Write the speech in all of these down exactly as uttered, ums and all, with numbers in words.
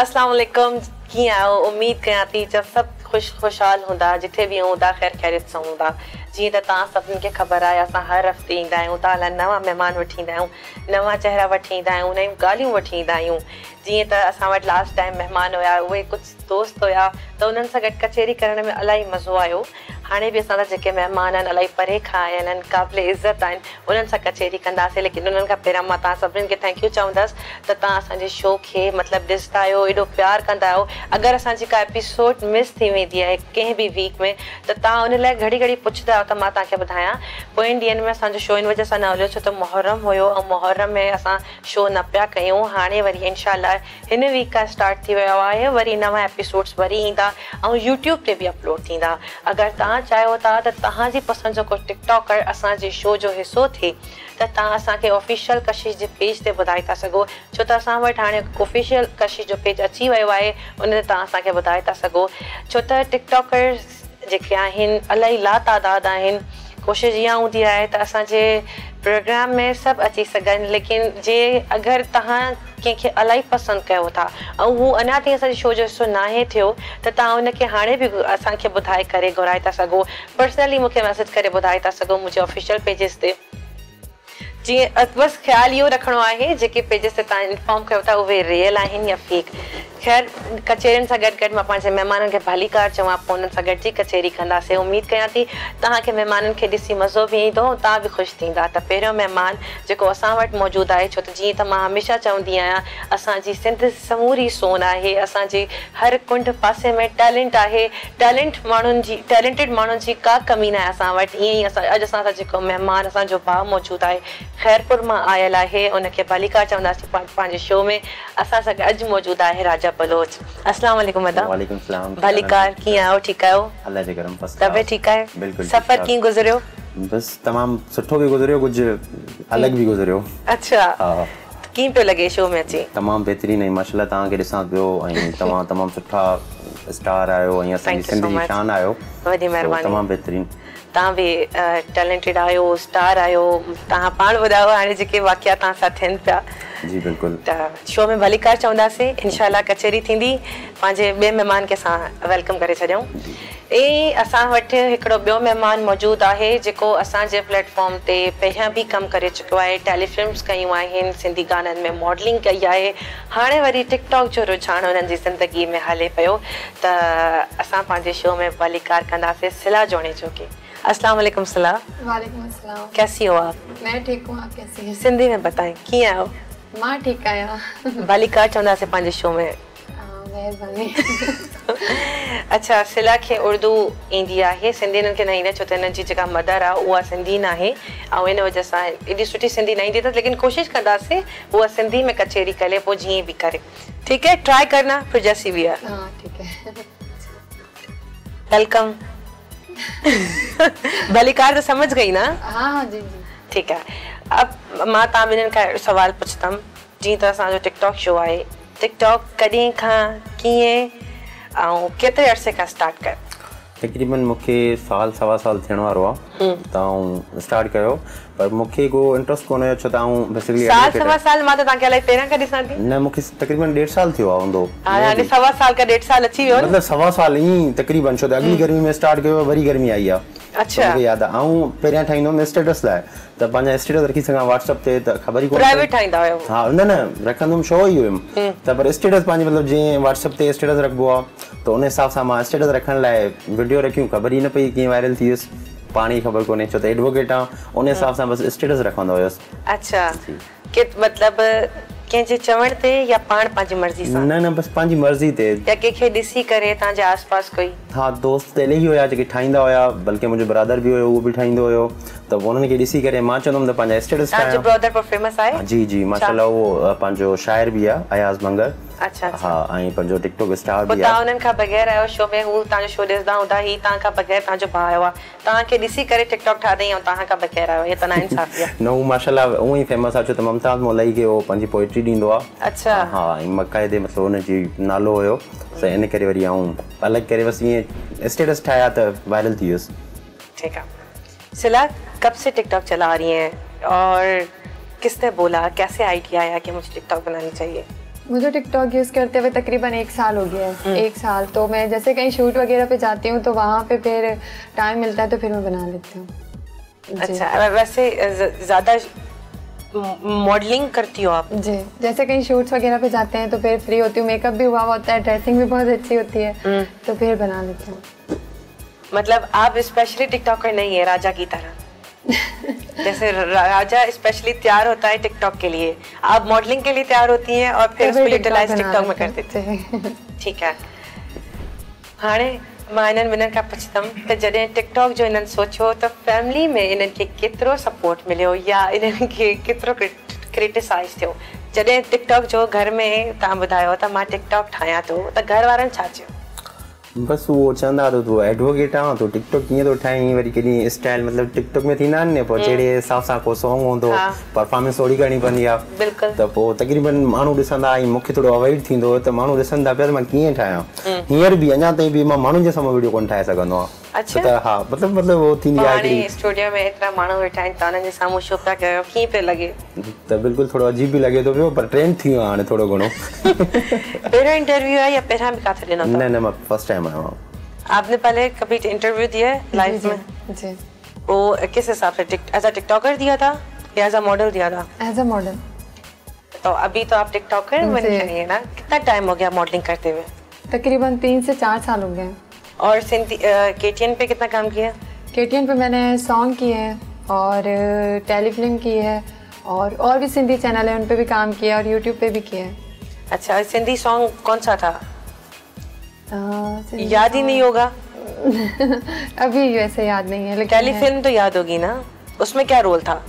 अस्सलाम वालेकुम। कीअं आहियो? उम्मीद कयां थी त सभु ख़ुशि ख़ुशहाल हूंदा, जिथे बि हूंदा ख़ैर ख़ैरियत सां हूंदा। जीअं त तव्हां सभिनी खे ख़बर आहे, असां हर हफ़्ते ईंदा आहियूं, तव्हां लाइ नवां महिमान वठी ईंदा आहियूं, नवां चेहरा वठी ईंदा आहियूं, नयूं ॻाल्हियूं वठी ईंदा आहियूं। जीअं त असां वटि लास्ट टाइम महिमान हुया, उहे कुझु दोस्त हुया, त उन्हनि सां गॾु कचहरी करण में इलाही मज़ो आयो। हाणे बि असां जेके महिमान आहिनि इलाही परे खां आया आहिनि, क़ाबिले इज़त आहिनि, उन्हनि सां कचहरी कंदासीं। लेकिन उन्हनि खां पहिरां मां तव्हां सभिनीनि खे थैंक यू चवंदसि त तव्हां असांजे शो खे मतिलबु ॾिसंदा आहियो, एॾो प्यारु कंदा आहियो। अगरि असांजी का एपिसोड मिस थी वेंदी आहे कंहिं बि वीक में, त तव्हां उन लाइ घड़ी घड़ी पुछंदा आहियो, त मां तव्हांखे ॿुधायां पोइनि ॾींहंनि में असांजो शो इन वजह सां न हलियो छो त मुहर्रम हुयो ऐं मुहर्रम में असां शो न पिया कयूं। हाणे वरी इनशाअल्लाह हिन वीक खां स्टार्ट थी वियो आहे, वरी नवां एपिसोड्स वरी ईंदा ऐं यूट्यूब ते बि अपलोड थींदा। अगरि तव्हां चाहियो था त तव्हांजी पसंदि जो को टिकटॉकर असांजे शो जो हिसो थिए त तव्हां असांखे ऑफिशियल कशिश जे पेज ते ॿुधाए था सघो, छो त असां वटि हाणे ऑफिशियल कशिश जो पेज अची वियो आहे, उन ते तव्हां असांखे ॿुधाए था सघो। छो त टिकटॉकर जेके आहिनि इलाही लातादाद आहिनि। कोशिशि इहा हूंदी आहे त असांजे प्रोग्राम में सभु अची सघनि, लेकिन जे अगरि तव्हां कंहिंखे इलाही पसंदि कयो था ऐं हू अञा ताईं असांजे शो जो हिसो नाहे थियो, त तव्हां हुनखे हाणे बि असांखे ॿुधाए करे घुराए था सघो, पर्सनली मूंखे मैसेज करे ॿुधाए था सघो मुंहिंजे ऑफिशियल पेजिस ते। जीअं बसि ख़्यालु इहो रखिणो आहे जेके पेजिस ते तव्हां इंफॉर्म कयो था उहे रियल आहिनि या फेक। ख़ैर कचहरियुनि सां गॾु गॾु मां पंहिंजे महिमाननि खे भली कार चवां, पोइ उन्हनि सां गॾु जी कचहरी कंदासीं। उमेदु कयां थी तव्हांखे महिमाननि खे ॾिसी मज़ो बि ईंदो, तव्हां बि ख़ुशि थींदा। त पहिरियों महिमान जेको असां वटि मौजूदु आहे, छो त जीअं त मां हमेशह चवंदी आहियां असांजी सिंध समूरी सोन आहे, असांजी हर कुंड पासे में टैलेंट आहे, टैलेंट माण्हुनि जी टैलेंटेड माण्हुनि जी का कमी न आहे असां वटि। ईअं ई असां अॼु असां सां जेको महिमान असांजो भाउ मौजूदु आहे, ख़ैरपुर मां आयल आहे, उनखे भली कार चवंदासीं पंहिंजे शो में। असां सां अॼु मौजूदु आहे राजा बलोच। अस्सलाम वालेकुम अदा। वालेकुम सलाम। भली कार की आओ? ठीक आयो? अल्लाह जे करम। बस तबे ठीक है? बिल्कुल। सफर की गुजरियो? बस तमाम सुठो भी गुजरियो, कुछ अलग भी गुजरियो। अच्छा हां, की पे लगे शो में अची? तमाम बेहतरीन है माशाल्लाह। ता के दिसा पियो आई तमाम तमाम सुठा स्टार आयो, आई असन सिंधी निशान आयो। वडी मेहरबानी। तमाम बेहतरीन। ता भी टैलेंटेड आयो, स्टार आयो। ता पाण वदाओ हाने जेके वाकया ता साथ थिन पिया। जी बिल्कुल। शो में भली कार चवंदासीं, इंशाल्लाह कचहरी थींदी। पंहिंजे ॿिए महिमान खे असां वेलकम करे छॾियूं। ऐं असां वटि हिकिड़ो ॿियो महिमान मौजूदु आहे जेको असांजे प्लेटफॉर्म ते पहिरियां बि कमु करे चुको आहे, टेलीफिल्म्स कयूं आहिनि, सिंधी गाननि में मॉडलिंग कई आहे, हाणे वरी टिकटॉक जो रुझान हुननि जी ज़िंदगी में हले पियो। त असां पंहिंजे शो में भली कार कंदासीं सिला जुनेजो खे। अस्सलाम वालेकुम सिला। वालेकुम अस्सलाम। कैसी हो आप? मैं ठीक हूँ, आप कैसी हैं? सिंधी में बताएं, कीअं आहियो? मां ठीक आहियां। भली कार चवंदासीं पंहिंजे शो में। अच्छा सिला खे उर्दू ईंदी आहे, सिंधी हिननि खे न ईंदी, छो त हिननि जी जेका मदर आहे उहा सिंधी न आहे ऐं इन वजह सां एॾी सुठी सिंधी न ईंदी अथसि, लेकिन कोशिशि कंदासीं उहा सिंधी में कचहरी करे, पोइ जीअं बि करे। ठीकु है, ट्राई करना फिर जैसी भी है। हाँ ठीक है। वेलकम। भली कार तो समझ गई ना? हाँ जी जी। ठीक है, अब मां तव्हां ॿिन्हिनि खां सवाल पुछंदमि। जीअं त असांजो टिकटॉक शो आहे, टिकटॉक कॾहिं खां कीअं ऐं केतिरे अर्से खां स्टार्ट कयो? तक़रीबन मूंखे साल सवा साल थियण वारो आहे त आऊं स्टार्ट कयो, पर मूंखे को इंट्रस्ट कोन हुयो, छो त आऊं बेसिकली साल सवा साल मां त तव्हांखे इलाही पहिरां खां ॾिसां थी। न मूंखे तक़रीबन डेढ़ साल थियो आहे हूंदो। हाणे सवा साल का डेढ़ साल अची वियो, मतिलबु सवा साल ई तक़रीबन, छो त अॻिली गर्मी में स्टार्ट कयो, वरी गर्मी आई आहे। अच्छा मूंखे यादि आहे आऊं पहिरियां ठाहींदो हुउमि स्टेटस लाइ, त पंहिंजा स्टेटस रखी सघां व्हाट्सअप ते, त ख़बर ई कोन प्राइवेट ठाहींदा हुयो। हा न न रखंदुमि शो ई हुयुमि, त पर स्टेटस पंहिंजे मतिलबु जीअं व्हाट्सअप ते स्टेटस रखिबो आहे, त उन हिसाब सां मां स्टेटस रखण लाइ वीडियो रखियूं, ख़बर ई न पई कीअं वायरल थी वियुसि, पाण ई ख़बर कोन्हे, छो त एडवोकेट आहे, उन हिसाब सां बसि स्टेटस रखंदो हुयुसि। अच्छा के मतिलबु कंहिंजे चवण ते या पाण पंहिंजी मर्ज़ी सां? न न बसि पंहिंजी मर्ज़ी ते, या कंहिंखे ॾिसी करे। तव्हांजे आसपास कोई? हा दोस्त इलाही हुया जेके ठाहींदा हुया, बल्कि मुंहिंजो ब्रदर बि हुयो, उहो बि ठाहींदो हुयो, त उन्हनि खे ॾिसी करे मां चवंदुमि त पंहिंजा स्टेटस ठाहियो। तव्हांजो ब्रदर पर फेमस आहे? जी जी माशाल्लाह, उहो पंहिंजो शाइर बि आहे अयाज़ मंगर। अच्छा हा, ऐं पंहिंजो टिकटॉक स्टार बि आहे। तव्हां उन्हनि खां बग़ैर आहियो शो में, हू तव्हांजो शो ॾिसंदा हूंदा, ही तव्हां खां बग़ैर तव्हांजो भाउ आयो आहे, तव्हांखे ॾिसी करे टिकटॉक ठाहियईं ऐं तव्हां खां बग़ैर आयो, हे त नाइंसाफ़ी आहे। न हू माशाल्लाह उहो ई फेमस आहे, छो त ममताज़ मोलाई खे उहो पंहिंजी पोइट्री ॾींदो आहे। अच्छा हा, ऐं मक़ाइदे मतिलबु हुनजी नालो हुयो, त इन करे वरी आऊं अलॻि करे बसि ईअं स्टेटस ठाहिया त वायरल थी वियुसि। ठीकु आहे। सिला कब से टिकटॉक चला रही हैं और किसने बोला, कैसे आइडिया आया कि मुझे टिकटॉक बनानी चाहिए? मुझे टिकटॉक यूज़ करते हुए तकरीबन एक साल हो गया है, एक साल। तो मैं जैसे कहीं शूट वगैरह पे जाती हूँ तो वहाँ पे फिर टाइम मिलता है तो फिर मैं बना लेती हूँ। अच्छा, वैसे ज़्यादा मॉडलिंग करती हो आप? जी, जैसे कहीं शूट्स वगैरह पे जाते हैं तो फिर फ्री होती हूँ, मेकअप भी हुआ होता है, ड्रेसिंग भी बहुत अच्छी होती है तो फिर बना लेती हूँ। मतलब आप स्पेशली टिकटॉकर नहीं है राजा की तरह? जैसे राजा स्पेशली तैयार होता है टिकटॉक के लिए, आप मॉडलिंग के लिए तैयार होती हैं और फिर उसको यूटिलाइज टिकटॉक में कर देते हैं। ठीक है, हाणे मां इन्हनि ॿिन्हिनि खां पुछंदमि त जॾहिं टिकटॉक जो इन्हनि सोचियो त फैमिली में इन्हनि खे केतिरो सपोर्ट मिलियो या इन्हनि खे केतिरो क्रिटिसाइज़ थियो? जॾहिं टिकटॉक जो घर में तव्हां ॿुधायो त मां टिकटॉक ठाहियां थो त घर वारनि छा चयो? बस वो चंदा तो तो एडवोकेट आ तो टिकटॉक ये तो ठाई वरी के स्टाइल मतलब टिकटॉक में थी ना ने पर जेड़े साफ साफ को सॉन्ग होंदो परफॉर्मेंस ओड़ी करनी पनी आ बिल्कुल तो पो तकरीबन मानु दिसंदा आई मुख्य थोड़ो अवॉइड थींदो तो मानु दिसंदा पे मैं किए ठाया हियर भी अना तई भी मैं मानु जे सम वीडियो कोन ठाए सकनो। अच्छा तो हां मतलब मतलब वो थी यार कि स्टूडियो में इतना मानु बैठा है ताने जे सामो शो पे कयो की पे लगे तो बिल्कुल थोड़ो अजीब भी लगे तो पर ट्रेंड थियो आने थोड़ो घणो। पहला इंटरव्यू है या पहला भी काथे लेना था? नहीं नहीं मैं फर्स्ट टाइम। आपने पहले कभी इंटरव्यू दिया है लाइफ में? जी। वो किस हिसाब से, एज अ टिकटॉकर दिया था या एज अ मॉडल दिया था? As a model. तो अभी तो आप टिकटॉकर बन गई है ना, कितना टाइम हो गया मॉडलिंग करते हुए? तकरीबन तीन से चार साल हो गए। और केटीएन पे कितना काम किया? केटीएन पे मैंने सॉन्ग किए हैं और टेलीफिल्म की है और और भी सिंधी चैनल है उन पर भी काम किया और यूट्यूब पे भी किया है। अच्छा, सिंधी सॉन्ग कौन सा था? याद ही नहीं होगा। अभी वैसे याद नहीं है लेकिन टेलीफिल्म तो याद होगी ना, उसमें क्या रोल था?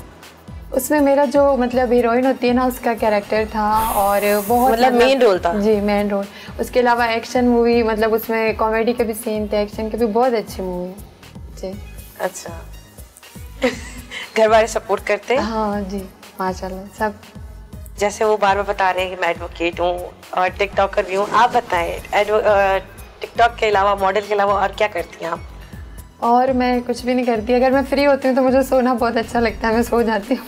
उसमें मेरा जो मतलब हीरोइन होती है ना उसका कैरेक्टर था और बहुत मतलब मेन रोल था। जी, मेन रोल। उसके अलावा एक्शन मूवी मतलब उसमें कॉमेडी के भी सीन थे, एक्शन के भी, बहुत अच्छी मूवी है। जी। अच्छा, घर वाले सपोर्ट करते? हाँ जी, माशाल्लाह सब। जैसे वो बार बार बता रहे हैं कि मैं एडवोकेट हूँ और टिकटॉकर भी हूँ, आप बताएं टिकटॉक के अलावा, मॉडल के अलावा और क्या करती हैं आप? और मैं कुछ भी नहीं करती, अगर मैं फ्री होती हूँ तो मुझे सोना बहुत अच्छा लगता है, मैं सो जाती हूँ।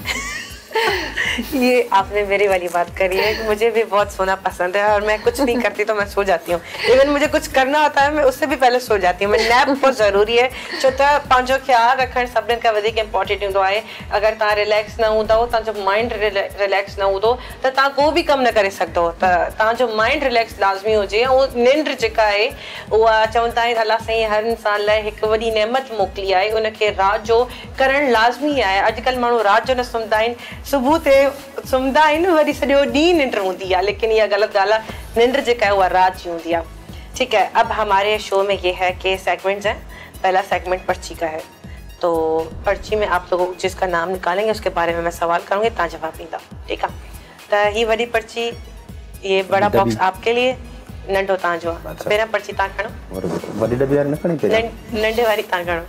ये आपने मेरी वाली बात करी है कि मुझे भी बहुत सोना पसंद है और मैं कुछ नहीं करती तो मैं सो जाती हूँ। इवन मुझे कुछ करना होता है मैं उससे भी पहले सो जाती हूँ। मैं नैप बहुत ज़रूरी है, छो त पंहिंजो ख़्यालु रखणु सभिनि खां वधीक इंपॉर्टेंट हूंदो आहे। अगरि तव्हां रिलैक्स न हूंदव, तव्हांजो माइंड रिलैक्स न हूंदो त तव्हां को बि कमु न करे सघंदो। त तव्हांजो माइंड रिलैक्स लाज़मी हुजे। ऐं निंड जेका आहे उहा चवनि था अलाह साईं हर इंसान लाइ हिकु वॾी नेमत मोकिली आहे, उनखे राति जो करणु लाज़मी आहे। अॼुकल्ह माण्हू राति जो न सुम्हंदा आहिनि, सुबुह ते सुम्हंदा आहिनि, वरी सॼो ॾींहुं निंड हूंदी आहे, लेकिन इहा ग़लति ॻाल्हि आहे। निंड जेका आहे उहा राति जी हूंदी आहे। ठीक है, अब हमारे शो में ये है कि सेगमेंट्स हैं। पहला सेगमेंट पर्ची का है, तो पर्ची में आप लोग जिसका नाम निकालेंगे उसके बारे में मैं सवाल करूँगी, तव्हां जवाब ॾींदा। ठीक आहे, त हीअ वॾी पर्ची, ये बड़ा बॉक्स आपके लिए, नंढो तव्हांजो आहे। पहिरियां पर्ची तव्हां खणो, वॾी डबी वारी न खणी, पहिरियां नंढे वारी तव्हां खणो।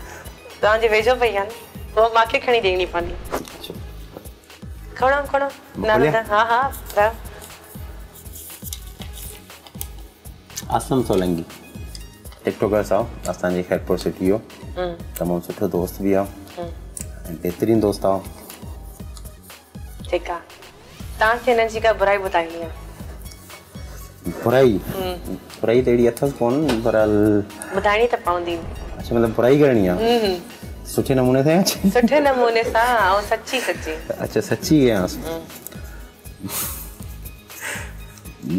तव्हांजे वेझो पई आहे न, उहा मूंखे खणी ॾियणी पवंदी। खड़ा खड़ा नाम? हाँ हाँ, असलम सोलंगी टिकटॉकर साहब, असांजे खैरपुर सिटी हो, तमाम सुठो दोस्त भी आहे, बेहतरीन दोस्त आहे। ठीक आहे, तव्हांखे हिननि जी का बुराई ॿुधाइणी आहे? बुराई बुराई त अहिड़ी अथसि कोन, पर ॿुधाइणी त पवंदी। अच्छा, मतिलबु बुराई करणी आहे सुठे नमूने से? सुठे नमूने सा और सच्ची सच्ची। अच्छा, सच्ची है।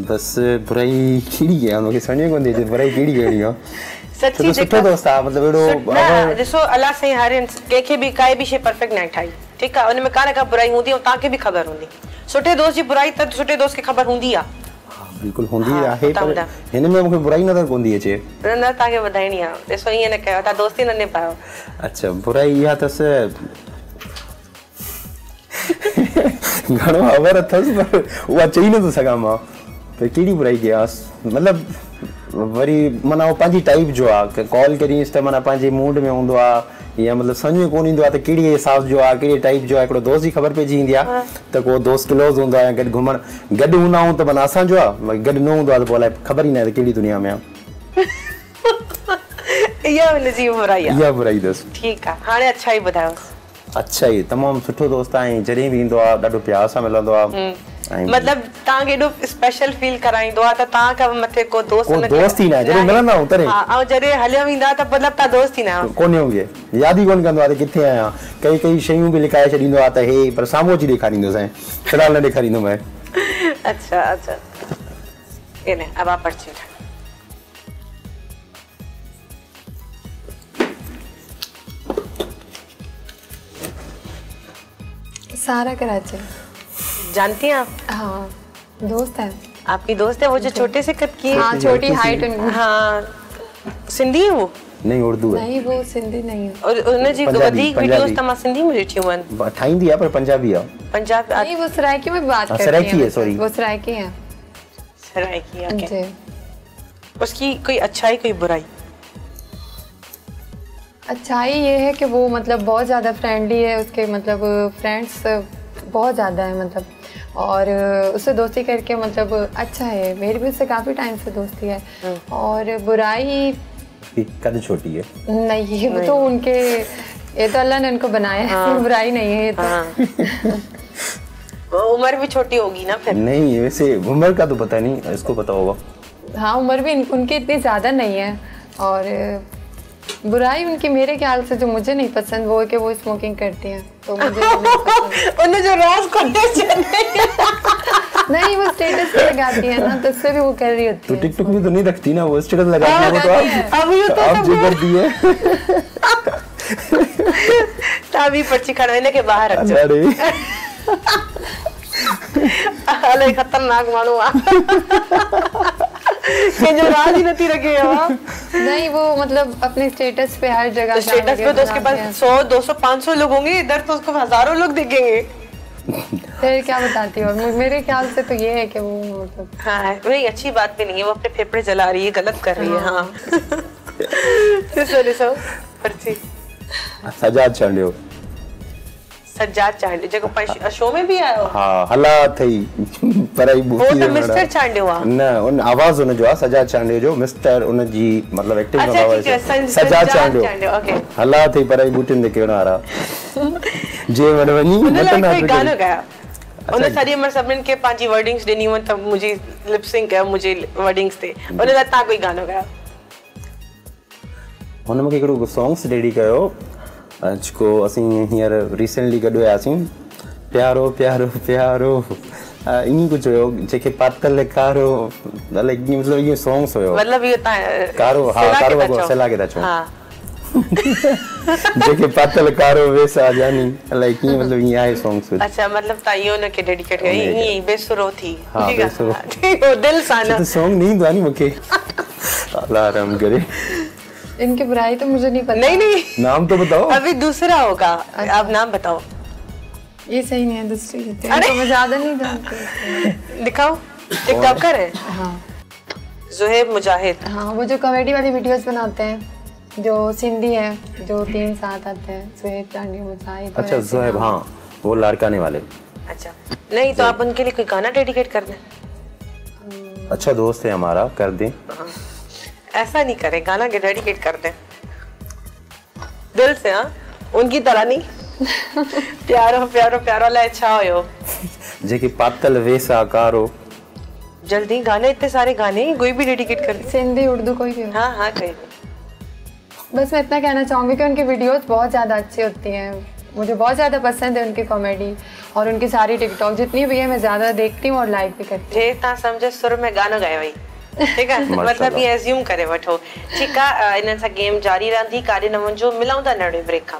बस बुराई कीड़ी है, हम के सने को दे दे बुराई कीड़ी गई हो। सच्ची सुठो दोस्त आ, मतलब एड़ो जसो अल्लाह से हर के के भी काई भी शे परफेक्ट नहीं ठाई। ठीक है, उन में काने का बुराई हुंदी और ताके भी खबर हुंदी। सुठे दोस्त जी बुराई त सुठे दोस्त के खबर हुंदी आ, बिल्कुल होंदी आहे। पर हिन में मूंखे बुराई नज़र कोंदी अचे न, न तव्हांखे ॿुधाइणी आहे। ॾिसो ईअं न कयो, तव्हां दोस्ती न निभायो। अच्छा, बुराई इहा अथसि घणो अवर अथसि, पर उहा चई नथो सघां मां त कहिड़ी बुराई कयासि। मतिलबु वरी माना उहो पंहिंजी टाइप जो आहे, कॉल करी त माना पंहिंजे मूड में हूंदो आहे या मतिलबु सम्झ में कोन ईंदो आहे त कहिड़ी हिसाब जो आहे, कहिड़ी टाइप जो आहे। हिकिड़ो दोस्त जी ख़बर पइजी ईंदी आहे त को दोस्त क्लोज़ हूंदो आहे या गॾु घुमणु गॾु हूंदा आहियूं त माना असांजो आहे, गॾु न हूंदो आहे त पोइ अलाए ख़बर ई न आहे त कहिड़ी दुनिया में आहे। इहा हुनजी बुराई आहे, इहा बुराई अथसि। ठीकु आहे, हाणे अच्छाई ॿुधायो। अच्छाई तमामु सुठो दोस्त आहे, जॾहिं बि ईंदो आहे ॾाढो प्यार सां मिलंदो आहे। मतलब तां गेडो स्पेशल फील कराई दो त तां का मथे को दोस्त न दोस्त ही ना जरे मिलना उतरे हां और जरे हले विंदा त मतलब ता दोस्त ही ना कोने होए याद ही कोन कंदो आ किथे आया कई कई शयूं भी लिखाए छडिनो आ त हे पर सामो जी दिखारी दो से फिलहाल न दिखारी दो मैं अच्छा अच्छा एने अब आप पर्ची सारा कराची जानती हैं आप? हाँ, दोस्त है आपकी दोस्त है वो जो छोटे से कद की हाँ, छोटी हाइट उनकी हाँ सिंधी है वो नहीं उर्दू है नहीं वो सिंधी नहीं है और उन्हें जी वधीक वीडियोस तमा सिंधी में रिठी हुन ठाई दिया पर पंजाबी है पंजाब नहीं वो सरायकी में बात कर रही है सॉरी वो सरायकी है सरायकी ओके उसकी कोई अच्छाई कोई बुराई अच्छाई ये है कि वो मतलब बहुत ज़्यादा फ्रेंडली है उसके मतलब फ्रेंड्स बहुत ज़्यादा है मतलब और उससे दोस्ती करके मतलब अच्छा है मेरी भी उससे काफ़ी टाइम से दोस्ती है और बुराई कद छोटी है नहीं वो तो उनके ये तो अल्लाह ने उनको बनाया है हाँ। बुराई नहीं है ये तो हाँ। उम्र भी छोटी होगी ना फिर नहीं वैसे उम्र का तो पता नहीं इसको पता होगा हाँ उम्र भी उनकी इतनी ज़्यादा नहीं है और बुराई उनकी मेरे ख्याल से जो मुझे नहीं पसंद वो है कि वो स्मोकिंग करती हैं तो मुझे उन्हें जो राज करते नहीं वो स्टेटस पे लगाती है ना तो उससे भी वो कर रही होती तो है टिकटॉक में तो नहीं रखती ना वो स्टेटस लगाती है वो तो अब ये तो आप जिगर दिए तभी पर्ची खड़वेने के बाहर रख जाओ अरे खतरनाक मानूंगा जो राज ही नहीं रखे नहीं वो मतलब अपने स्टेटस पे हर जगह स्टेटस पे तो उसके पास सौ दो सौ पाँच सौ लोग होंगे इधर तो उसको हजारों लोग दिखेंगे फिर क्या बताती हो मेरे ख्याल से तो ये है कि वो मतलब हाँ वही अच्छी बात भी नहीं है वो अपने फेफड़े जला रही है गलत कर रही है हाँ सजाद चांडे हो सजाद चांडे जो शो में भी आयो हां हला थई पर ही वो तो मिस्टर चांडे हुआ ना उन आवाज उन जो आ सजाद चांडे जो मिस्टर उन जी मतलब एक्टिंग अच्छा ठीक है सजाद चांडे ओके हला थई पर ही बूटिन दे केणा रहा जे वडवनी मतलब कोई गाना गाया उन सारी उम्र सबन के पांजी वर्डिंग्स देनी हुन तब मुझे लिप सिंक है मुझे वर्डिंग्स थे उन लता कोई गाना गाया उन मके एकड़ो सॉन्ग्स रेडी कयो अजको असी हियर रिसेंटली गडो आसी प्यारो प्यारो प्यारो इनी कुछ हो जेके पातल कारो मतलब मतलब ये सॉन्ग्स हो मतलब ये कारो हां कारो को से लागे था हां जेके पातल कारो वैसा जानी लाइक ये मतलब ये आए सॉन्ग्स अच्छा मतलब ताइयो ने के डेडिकेट कई ये बेसुरो थी ठीक है दिल साना सॉन्ग नहीं दानी मके अल्लाह रहम करे इनकी बुराई तो मुझे नहीं पता नहीं नहीं नाम तो बताओ अभी दूसरा होगा अब नाम बताओ ये सही नहीं है दूसरी तो मैं ज्यादा नहीं जानती दिखाओ टिकटॉकर है हाँ ज़ुहैब मुजाहिद हाँ वो जो कॉमेडी वाली वीडियोस बनाते हैं जो सिंधी है जो तीन साथ आते हैं ज़ुहैब चांडे मुजाहिद अच्छा ज़ुहैब हाँ वो लाड़काने वाले अच्छा नहीं तो आप उनके लिए कोई गाना डेडिकेट कर दें अच्छा दोस्त है हमारा कर दें ऐसा नहीं करें गाना डेडिकेट कर दें दिल से हाँ उनकी तरह नहीं प्यारो प्यारो प्यारो ला अच्छा हो जेकी पातल वैसा कारो जल्दी गाने इतने सारे गाने कोई भी डेडिकेट कर सिंधी उर्दू कोई भी हाँ हाँ कहीं बस मैं इतना कहना चाहूँगी कि उनकी वीडियोस बहुत ज़्यादा अच्छी होती हैं मुझे बहुत ज़्यादा पसंद है उनकी कॉमेडी और उनकी सारी टिकटॉक जितनी भी है मैं ज़्यादा देखती हूँ और लाइक भी करती हूँ समझे सुर में गाना गाए भाई ठीक है मतलब ये एज्यूम करे वठो ठीक है इन से गेम जारी रहंदी कारे नमून जो मिलाऊं था नड़े ब्रेक का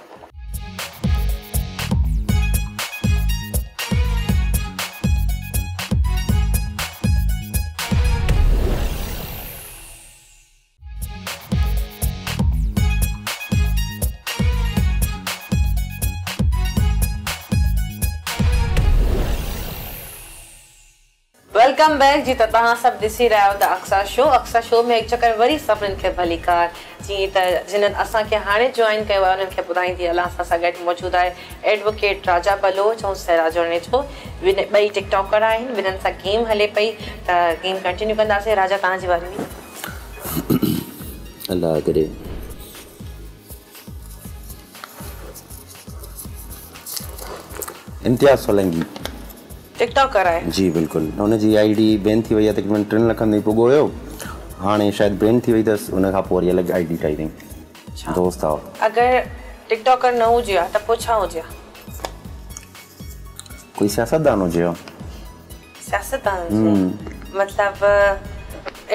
वेलकम बैक जी तहां सब दिसी रहा हो the Aqsa show Aqsa show में एक चक्कर वरी सभिनि खे भलीकार जी त जिन्हनि असांखे हाणे जॉइन कयो आहे उन्हनि खे ॿुधाईंदी अला असां सां गॾु मौजूदु आहे एडवोकेट राजा बलोच ऐं सिला जुनेजो ॿई टिकटॉकर आहिनि ॿिन्हिनि सां गेम हले पई त गेम कंटिन्यू कंदासीं राजा तव्हांजे बारे में अल्लाह करे इम्तियाज़ सोलंकी टिकटॉक कराए जी बिल्कुल उन जी आईडी बैन थी वई आहे तक़रीबन टिन लखनि ताईं पुॻो हुयो हाँ शायद बैन थी वई अथसि उन खां पोइ वरी अलॻि आईडी ठाही अथई दोस्त हो अगर टिकटॉकर न हुजे हा त पोइ छा हुजे हा कोई सियासतदान हुजे हा सियासतदान मतलब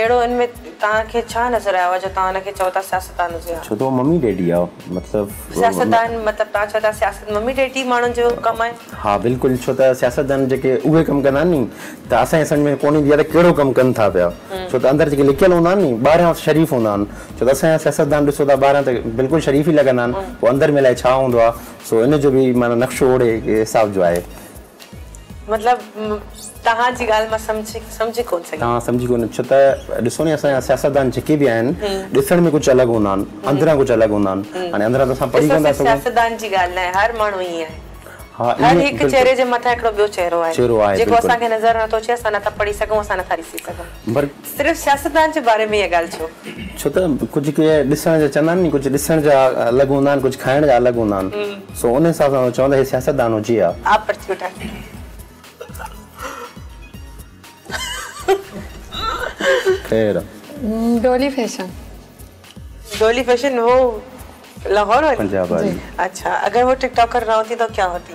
एड़ो इनमें ताके छा नजर आवा जो ताने के चौथा सियासतदान हुजे छो तो मम्मी डैडी आओ मतलब सियासतदान मतलब ता चौथा सियासत मम्मी डैडी मानन जो कम है हां बिल्कुल छो तो सियासतदान जके उवे कम कना नहीं त असा सन में कोनी दिया त केड़ो कम कन था पया छो तो अंदर जके लिखल होना नहीं बारह शरीफ होना छो तो असा सियासतदान दिसो ता बारह त बिल्कुल शरीफ ही लगना वो अंदर में लाए छा होंदो सो इन जो भी माने नक्शो ओड़े हिसाब जो आए मतलब तहां जी गाल में समझ समझ कोन सके हां समझ कोन छता दिसो ने असा सियासतदान जके भी आन दिसण में कुछ अलग होना अंदरा कुछ अलग होना अने अंदरा तो पड़ी गंदा सब सियासतदान जी गाल ना हर मानू ही है हां हर एक चेहरे जे माथा एकड़ो बियो चेहरो है जेको असा के नजर न तो छे असा ना त पड़ी सको असा ना थारी सी सको पर सिर्फ सियासतदान जे बारे में ये गाल छो छता कुछ के दिसण जे चंदा नहीं कुछ दिसण जा अलग होना कुछ खाण जा अलग होना सो उने सा चोंदा है सियासतदान हो जी आप पर्ची उठा तेरा डोली फैशन डोली फैशन वो लाहौर वाली पंजाब वाली अच्छा अगर वो टिकटॉकर ना होती तो क्या होती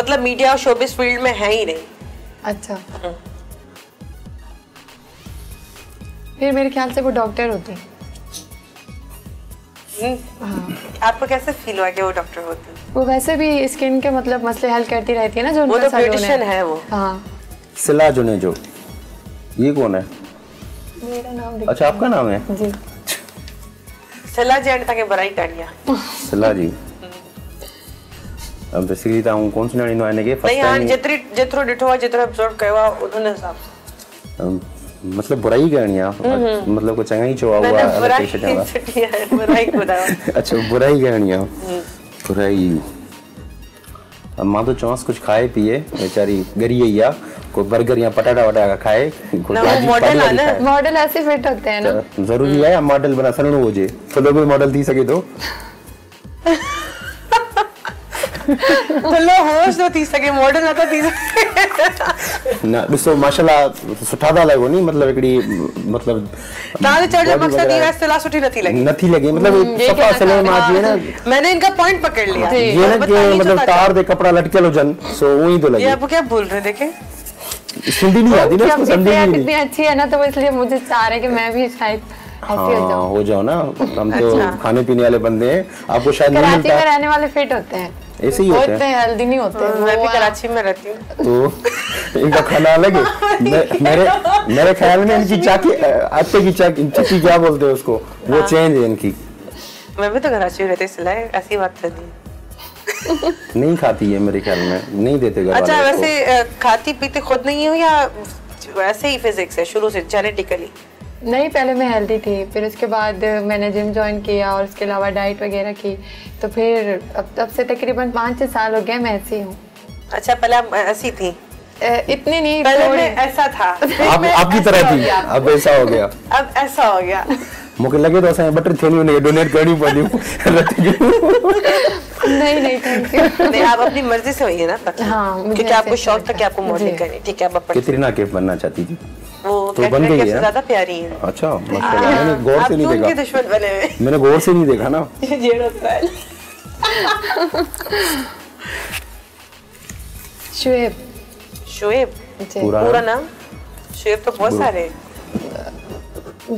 मतलब मीडिया और शोबिस फील्ड में है ही नहीं अच्छा फिर मेरे ख्याल से वो डॉक्टर होती आपको कैसे फील हुआ कि वो डॉक्टर होती वो वैसे भी स्किन के मतलब मसले हल करती रहती है ना जो वो तो ब्यूटिशियन है वो हाँ सिला जुनेजो ये कौन है मेरा नाम अच्छा आपका नाम है जी सिला जी तक बराई काटिया सिला जी अब बेसिकली ता हूं कौन सुनाणी नो आने के फर्स्ट टाइम नहीं जितरी जितरो डिठो जितरो एब्जॉर्ब कयो उन हिसाब से मतलब बुराई करनी मतलब को चंगाई चवा हुआ बुराई खुदा अच्छा बुराई करनी बुराई मां तो चौंस कुछ खाए पिए बेचारी गरी है या कोई बर्गर या पटाटा वटाटा खाए मॉडल है ना मॉडल ऐसे फिट होते हैं ना जरूरी है मॉडल बना सणो हो जे तो लोग मॉडल थी सके तो तो लो होश तो थी सके मॉडल ना तो थी सके ना बिसो माशाल्लाह सुठा दा लगो नहीं मतलब एकड़ी मतलब ताले चढ़ मकसद ही वैसे ला सुठी नथी लगी नथी लगी मतलब सफा सले में आज ये ना मैंने इनका पॉइंट पकड़ लिया ये ना कि मतलब तार दे कपड़ा लटके लो जन सो वही तो लगी ये आप क्या बोल रहे देखे सुनती नहीं आती ना समझ नहीं कितनी अच्छी है ना तो इसलिए मुझे चाह रहा है कि मैं भी शायद हाँ, हो जाओ ना हम तो खाने पीने वाले बंदे हैं आपको शायद नहीं मिलता कराची में रहने वाले फिट होते हैं ऐसे ही होते हैं हेल्दी नहीं होते मैं भी कराची में रहती हूँ तो इनका खाना अलग है मेरे मेरे ख्याल में इनकी चाकी आटे की चाकी चक्की क्या बोलते हैं उसको वो चेंज है इनकी मैं भी तो कराची में रहती सिलाई ऐसी बात नहीं नहीं खाती है मेरे ख्याल में नहीं देते घर वाले अच्छा वैसे खाती पीती खुद नहीं हो या वैसे ही फिजिक्स है शुरू से जेनेटिकली नहीं पहले मैं हेल्दी थी फिर उसके बाद मैंने जिम ज्वाइन किया और उसके अलावा डाइट वगैरह की तो फिर अब तब से तकरीबन पाँच छः साल हो गए मैं ऐसी हूँ अच्छा पहले आप ऐसी थी इतनी नहीं पहले मैं ऐसा था आप आपकी तरह थी अब ऐसा हो गया अब ऐसा हो गया मुझे लगे तो ऐसा बटर थोड़ी नहीं डोनेट करनी पड़ी नहीं नहीं थैंक यू नहीं आप अपनी मर्जी से होइए ना पता हाँ क्योंकि आपको शौक था कि आपको मॉडलिंग करनी ठीक है आप कितना केफ बनना चाहती थी वो तो बन गई है ज्यादा प्यारी है अच्छा माशाल्लाह मैंने गौर से नहीं देखा दुश्मन बने हुए मैंने गौर से नहीं देखा ना जेड़ा स्टाइल शुएब शुएब पूरा नाम शुएब तो बहुत सारे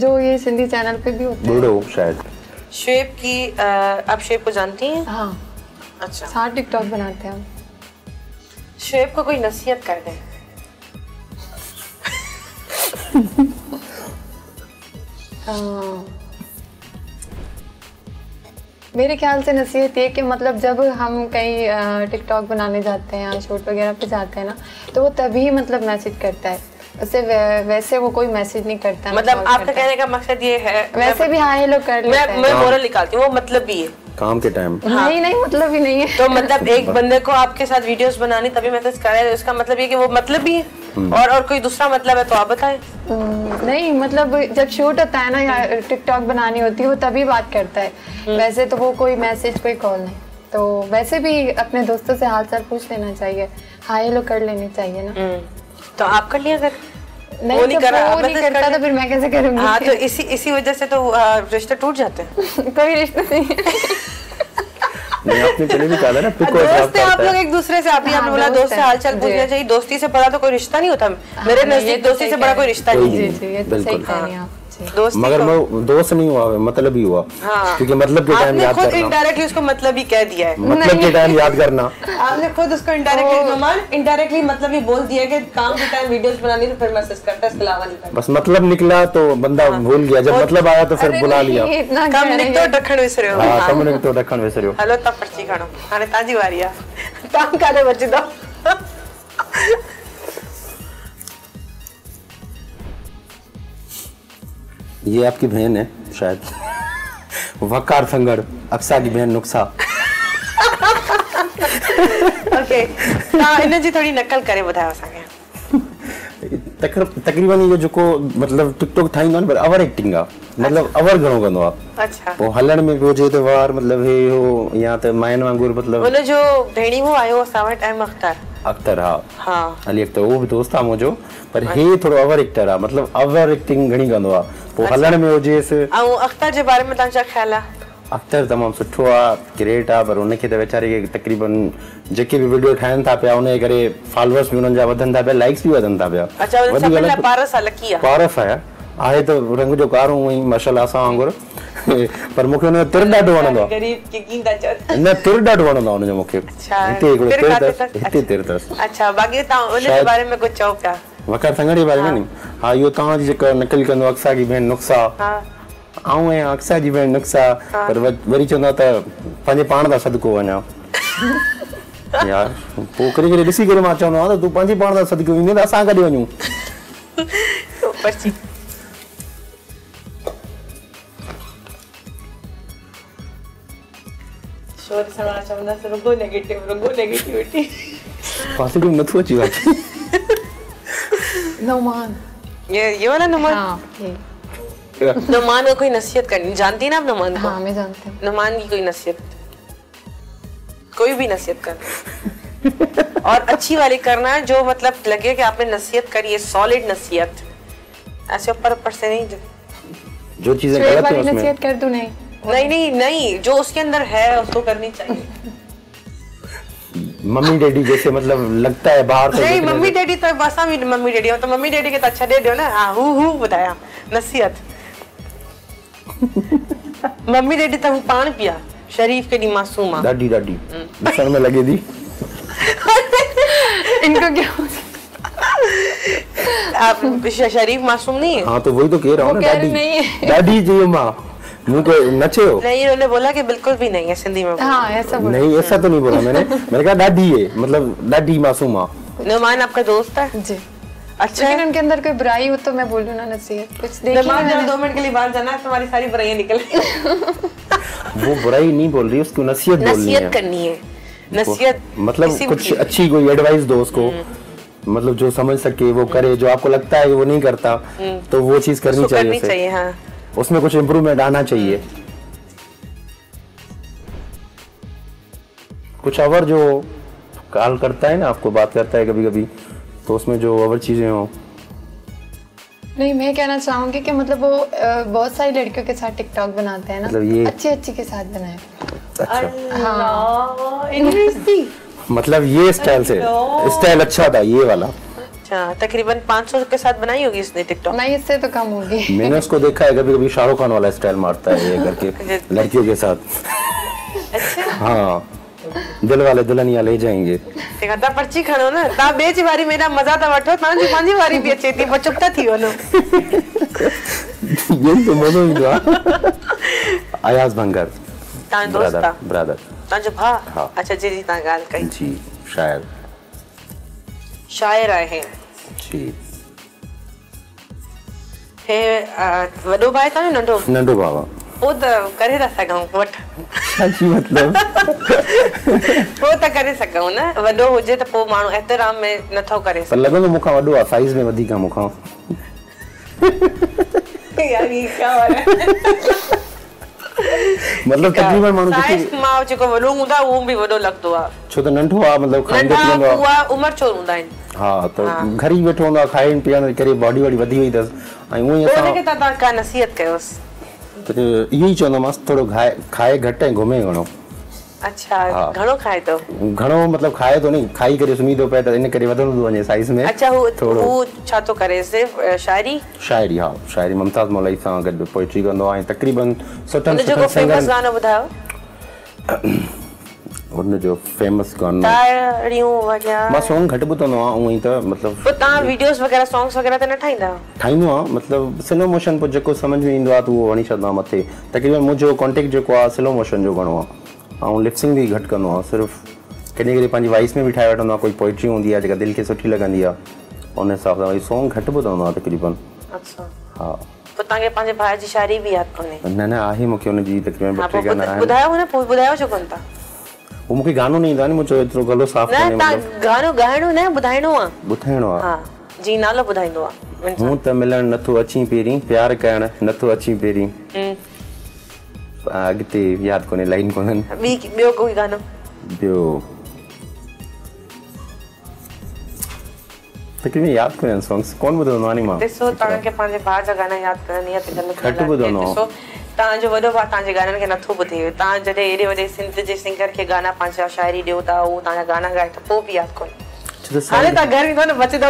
जो ये सिंधी चैनल पे भी होते हैं बुढ़ो शायद शुएब की आप शुएब को जानती हैं हाँ अच्छा साथ टिकटॉक बनाते हैं हम शुएब को कोई नसीहत कर दें मेरे ख्याल से नसीहत ये कि मतलब जब हम कहीं टिकटॉक बनाने जाते हैं शूट वगैरह पे जाते हैं ना तो वो तभी मतलब मैसेज करता है उससे वैसे वो कोई मैसेज नहीं करता मतलब आपका कहने का मकसद ये है वैसे भी हाय हेलो कर लेता है मैं मोरल निकालती हूँ वो मतलब भी है काम के टाइम हाँ। नहीं नहीं मतलब ही नहीं है तो मतलब एक बंदे को आपके साथ वीडियोस बनानी तभी मैसेज करे उसका मतलब ये कि वो मतलब भी है और और कोई दूसरा मतलब है तो आप बताएं नहीं मतलब जब शूट होता है ना टिकटॉक बनानी होती है वो तभी बात करता है वैसे तो वो कोई मैसेज कोई कॉल नहीं तो वैसे भी अपने दोस्तों से हाल चाल पूछ लेना चाहिए, हाँ ये लोग कर लेने चाहिए ना। तो आप कर लिया अगर नहीं, वो नहीं तो करा, वो नहीं करता, करता तो फिर मैं कैसे करूँगी। हाँ तो इसी इसी वजह से तो रिश्ते टूट जाते हैं। कोई रिश्ता नहीं नहीं, आपने पहले भी कहा था ना दोस्त है आप लोग एक दूसरे से, आपने आपने बोला दोस्त से हाल चाल पूछना चाहिए, दोस्ती से बड़ा तो कोई रिश्ता नहीं होता। मेरे नजदीक दोस्ती से बड़ा कोई रिश्ता नहीं है। मगर मैं दोस्त नहीं हुआ, मतलब ही हुआ। हाँ। क्योंकि मतलब के टाइम याद करना, इनडायरेक्टली उसको मतलब ही कह दिया है, मतलब के टाइम याद करना आपने खुद उसको इनडायरेक्टली, नोमान इनडायरेक्टली मतलब ही बोल दिया कि काम के टाइम वीडियोस बनानी तो फिर मैसेज करता है, इसके अलावा नहीं करता। बस मतलब निकला तो बंदा भूल गया, जब मतलब आया तो फिर बुला लिया। कम निकतो दखन विसरियो, हां कम निकतो दखन विसरियो। हेलो ता पर्ची खाणो हाणे ताजी वारी आ, तां काडे बचदा। ये आपकी बहन है शायद, वकार थंगड़, अक्सा की बहन नुक्सा। ओके इन जी थोड़ी नकल करे बताओ असांखे। तकरीबन ये जो मतलब टिकटॉक ठाहींदो आहिनि पर ओवर एक्टिंग आहे, मतलब ओवर घणो कंदो आहे। अच्छा पोइ हलण में बि हुजे त वार मतलब हे हो या त माइन वांगुरु, मतलब हुन जो भेणी हो आयो सावट टाइम अख्तर अख्तर हा हा अली अख्तर, वो भी दोस्त आहे मुंहिंजो, पर हे थोरो ओवर एक्टर आहे, मतलब ओवर एक्टिंग घणी कंदो आहे। अच्छा। हलण में हुजेस। ऐं अख्तर जे बारे में तव्हांजा ख़्याल आहे? अख्तर तमामु सुठो आहे, ग्रेट आहे, पर उनखे त वेचारे खे तक़रीबन जेके बि वीडियो ठाहिनि था पिया उनजे करे फॉलोअर्स बि उन्हनि जा वधनि था पिया, लाइक्स बि वधनि था पिया। अच्छा उन सभिनि लाइ पारस आहे, लकी आहे, पारस आहे, आहे त रंग जो कारो हुई माशाल्लाह असां वांगुरु, पर मुखे उनजो तिर ॾाढो वणंदो आहे। ग़रीब की कींदा चओ न, तिर ॾाढो वणंदो आहे उनजो मुखे। अच्छा हिते हिकिड़ो तिर अथसि, हिते तिर अथसि। अच्छा बाक़ी तव्हां उनजे बारे में कुझु चओ पिया? वकार थंगड़ी बारे में नहीं, हाँ यो तहां जी जेका नकल कंदो अक्सा की बहन नुक्सा। हां आऊं है अक्सा जी बहन नुक्सा, पर वरी चंदा त पंजे पाण दा सदको वना यार पोकरी करे दिसी करे मा चवनो आ, तू पंजे पाण दा सदको इन दा असा कदे वणू। तो पर्ची शोर सवाल चवंदा से रुगो नेगेटिव, रुगो नेगेटिविटी पासे को नथो अची वाची। नोमान ये ये वाला नोमान, हाँ ये नोमान को कोई नसीहत करनी, जानती ना आप नोमान को? हाँ मैं जानती हूँ। नोमान की कोई नसीहत, कोई भी नसीहत कर और अच्छी वाली करना जो मतलब लगे कि आपने नसीहत करी है, सॉलिड नसीहत, ऐसे ऊपर ऊपर से नहीं जो जो चीजें गलत है उसमें नसीहत कर दूं। नहीं नहीं नहीं नहीं, जो उसके अंदर है उसको करनी चाहिए। मम्मी डैडी जैसे मतलब लगता है बाहर से नहीं, मम्मी डैडी तो बस हम मम्मी डैडी हो तो मम्मी डैडी के तो अच्छा दे दो ना। हां हु हु बताया नसीहत मम्मी डैडी तो पान पिया शरीफ के दी मासूमा दादी दादी सर में लगे दी इनको क्या आप शरीफ मासूम नहीं है। हां तो वही तो कह रहा हूं ना, दादी दादी जी मां मुझे नचे हो नहीं, उन्होंने बोला कि बिल्कुल भी नहीं है सिंधी में। हाँ, ऐसा बोला नहीं, ऐसा तो नहीं बोला मैंने, मैंने कहा दादी है मतलब दादी मासूमा। नोमान आपका दोस्त है जी? अच्छा लेकिन उनके अंदर कोई बुराई हो तो मैं बोलूँ ना नसीहत कुछ। नोमान जब दो मिनट के लिए बाहर जाना तुम्हारी सारी बुराइयाँ निकल वो बुराई नहीं बोल रही, उसको नसीहत नसीहत करनी है, नसीहत मतलब कुछ अच्छी कोई एडवाइस दो उसको, मतलब जो समझ सके वो करे, जो आपको लगता है वो नहीं करता तो वो चीज करनी चाहिए, उसमें कुछ इम्प्रूवमेंट आना चाहिए, कुछ ओवर जो कॉल करता है ना आपको, बात करता है कभी कभी तो उसमें जो ओवर चीजें हो नहीं। मैं कहना चाहूंगी कि मतलब वो बहुत सारी लड़कियों के साथ टिकटॉक बनाते हैं ना, मतलब ये अच्छी अच्छी के साथ बनाए। अच्छा मतलब ये स्टाइल से स्टाइल अच्छा था ये वाला। तकरीबन पाँच सौ के साथ बनाई होगी इसने टिकटॉक? नहीं इससे तो कम होगी, मैंने उसको देखा है कभी कभी शाहरुख खान वाला स्टाइल मारता है ये करके लड़कियों के साथ। अच्छा हाँ दिल वाले दुल्हनिया ले जाएंगे देखा ता पर्ची खणो ना ता बेच वारी मेरा मजा ता वठो ता जी पांजी वारी भी अचे थी बचपता थी वनो ये तो मनो ही दुआ आयाज भंगर ता दोस्ता ब्रदर ता जो भा। अच्छा जी जी ता गाल कही जी शायर शायर आए हैं जी हे वडो भाई ता नंडो नंडो बाबा वो तो करे ना सगाऊं वट अच्छी मतलब वो तो करे सगाऊं ना वडो होजे तो पो मानु एहतराम में नथो करे पर लगो मुखा वडो आ साइज में वधी का मुखा यार ये क्या हो रहा है मतलब तकरीबन मानो कि माउ जेको वॾो हूंदा उहो बि वॾो लॻंदो आहे छो त नंढो आहे मतलब खाइण पीअण जो हुआ उमर छोर हूंदा आहिनि हां त घर ई वेठो हूंदा खाइण पीअण करे बॉडी वडी वधी वई अथस ऐं उहो ई असां उनखे तव्हां का नसीहत कयोस त इहो ई चवंदोमांस थोरो खाए खाए घट ऐं घुमे घणो अच्छा घणो खाए तो घणो मतलब खाए तो नहीं खाई करे सुमी दो पे इन करे वधन दो ने साइज में अच्छा वो वो छा तो करे सिर्फ शायरी शायरी हां शायरी ममताज मौलाई सा गद पोएट्री गंदो आ तकरीबन सत्तर जो फेमस गाना बताओ और जो फेमस गाना तारियों वगैरह मैं सॉन्ग घट बतनो आ उई तो मतलब ता वीडियोस वगैरह सॉन्ग्स वगैरह त न ठाइंदा ठाइनो आ मतलब स्लो मोशन पर जो समझ में इंदो आ तो वो वणी छदा मथे तकरीबन मुजो कांटेक्ट जो आ स्लो मोशन जो गणो आ और लिपसिंग भी घट कनो आ सिर्फ कने करे पंहिंजी वॉइस में भी ठाए वठंदो आ कोई पोएट्री हुंदी आ जेका दिल के सुठी लगंदी आ ओने हिसाब सां सॉन्ग घट बदंदो आ तकरीबन अच्छा हां पता के पंहिंजे भाई जी शायरी भी याद कोने न न आहे मुखे उन जी तकरीबन बटे गाना आ बुधायो ने बुधायो छो कोन ता वो मुखे गानो नहीं दा ने मुचो इतरो गलो साफ कोने मतलब गानो गाइणो ने बुधाइणो आ बुधाइणो आ हां जी नालो बुधाइंदो आ हूं त मिलन नथो अची पेरी प्यार करण नथो अची पेरी अगते याद कोने लाइन कोनन बी बियो कोई गाना बियो तकिन याद कोनन सॉन्ग्स कोन बदो नानी मां दिसो ता के पांजे बार जा गाना याद करनी है त गन खट बदो दिसो ता जो वडो बा ता जे गाना के नथो बुधे ता जदे एडे वडे सिंध जे सिंगर के गाना पांजा शायरी देओ ता ओ ता गाना गाए त पो भी याद कोन अरे ता घर कोन बचे दो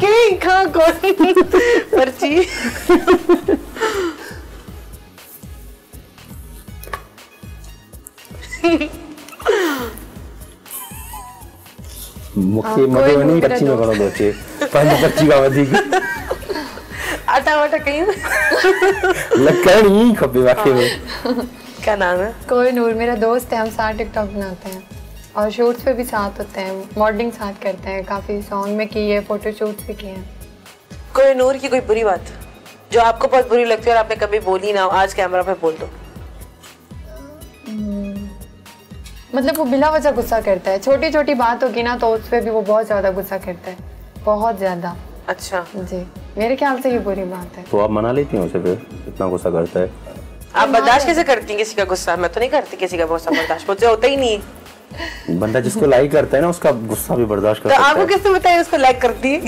के खा कोन परची मुखे मदे वनी कच्ची में गणो दोचे पंज कच्ची का वधी आटा वाटा कहीं लकड़ी खपे वाकई में क्या नाम है कोई नूर मेरा दोस्त है हम साथ टिकटॉक बनाते हैं और शूट्स पे भी साथ होते हैं मॉडलिंग साथ करते हैं काफी सॉन्ग में की है फोटो शूट्स भी किए हैं कोई नूर की कोई बुरी बात जो आपको बहुत बुरी लगती है और आपने कभी बोली ना आज कैमरा पे बोल दो मतलब वो बिला वजह गुस्सा करता है छोटी छोटी बात होगी ना तो उस पे भी वो बहुत ज्यादा गुस्सा करता है बहुत ज्यादा अच्छा जी मेरे ख्याल से ये बुरी बात है तो आप मना लेती हो उसे फिर इतना गुस्सा करता है आप बर्दाश्त कैसे करती हैं किसी का गुस्सा मैं तो नहीं करती किसी का गुस्सा बर्दाश्त मुझसे होता ही नहीं बंदा जिसको लाइक करता है ना उसका गुस्सा भी बर्दाश्त करता है तो आपको कैसे बताया उसको लाइक करती है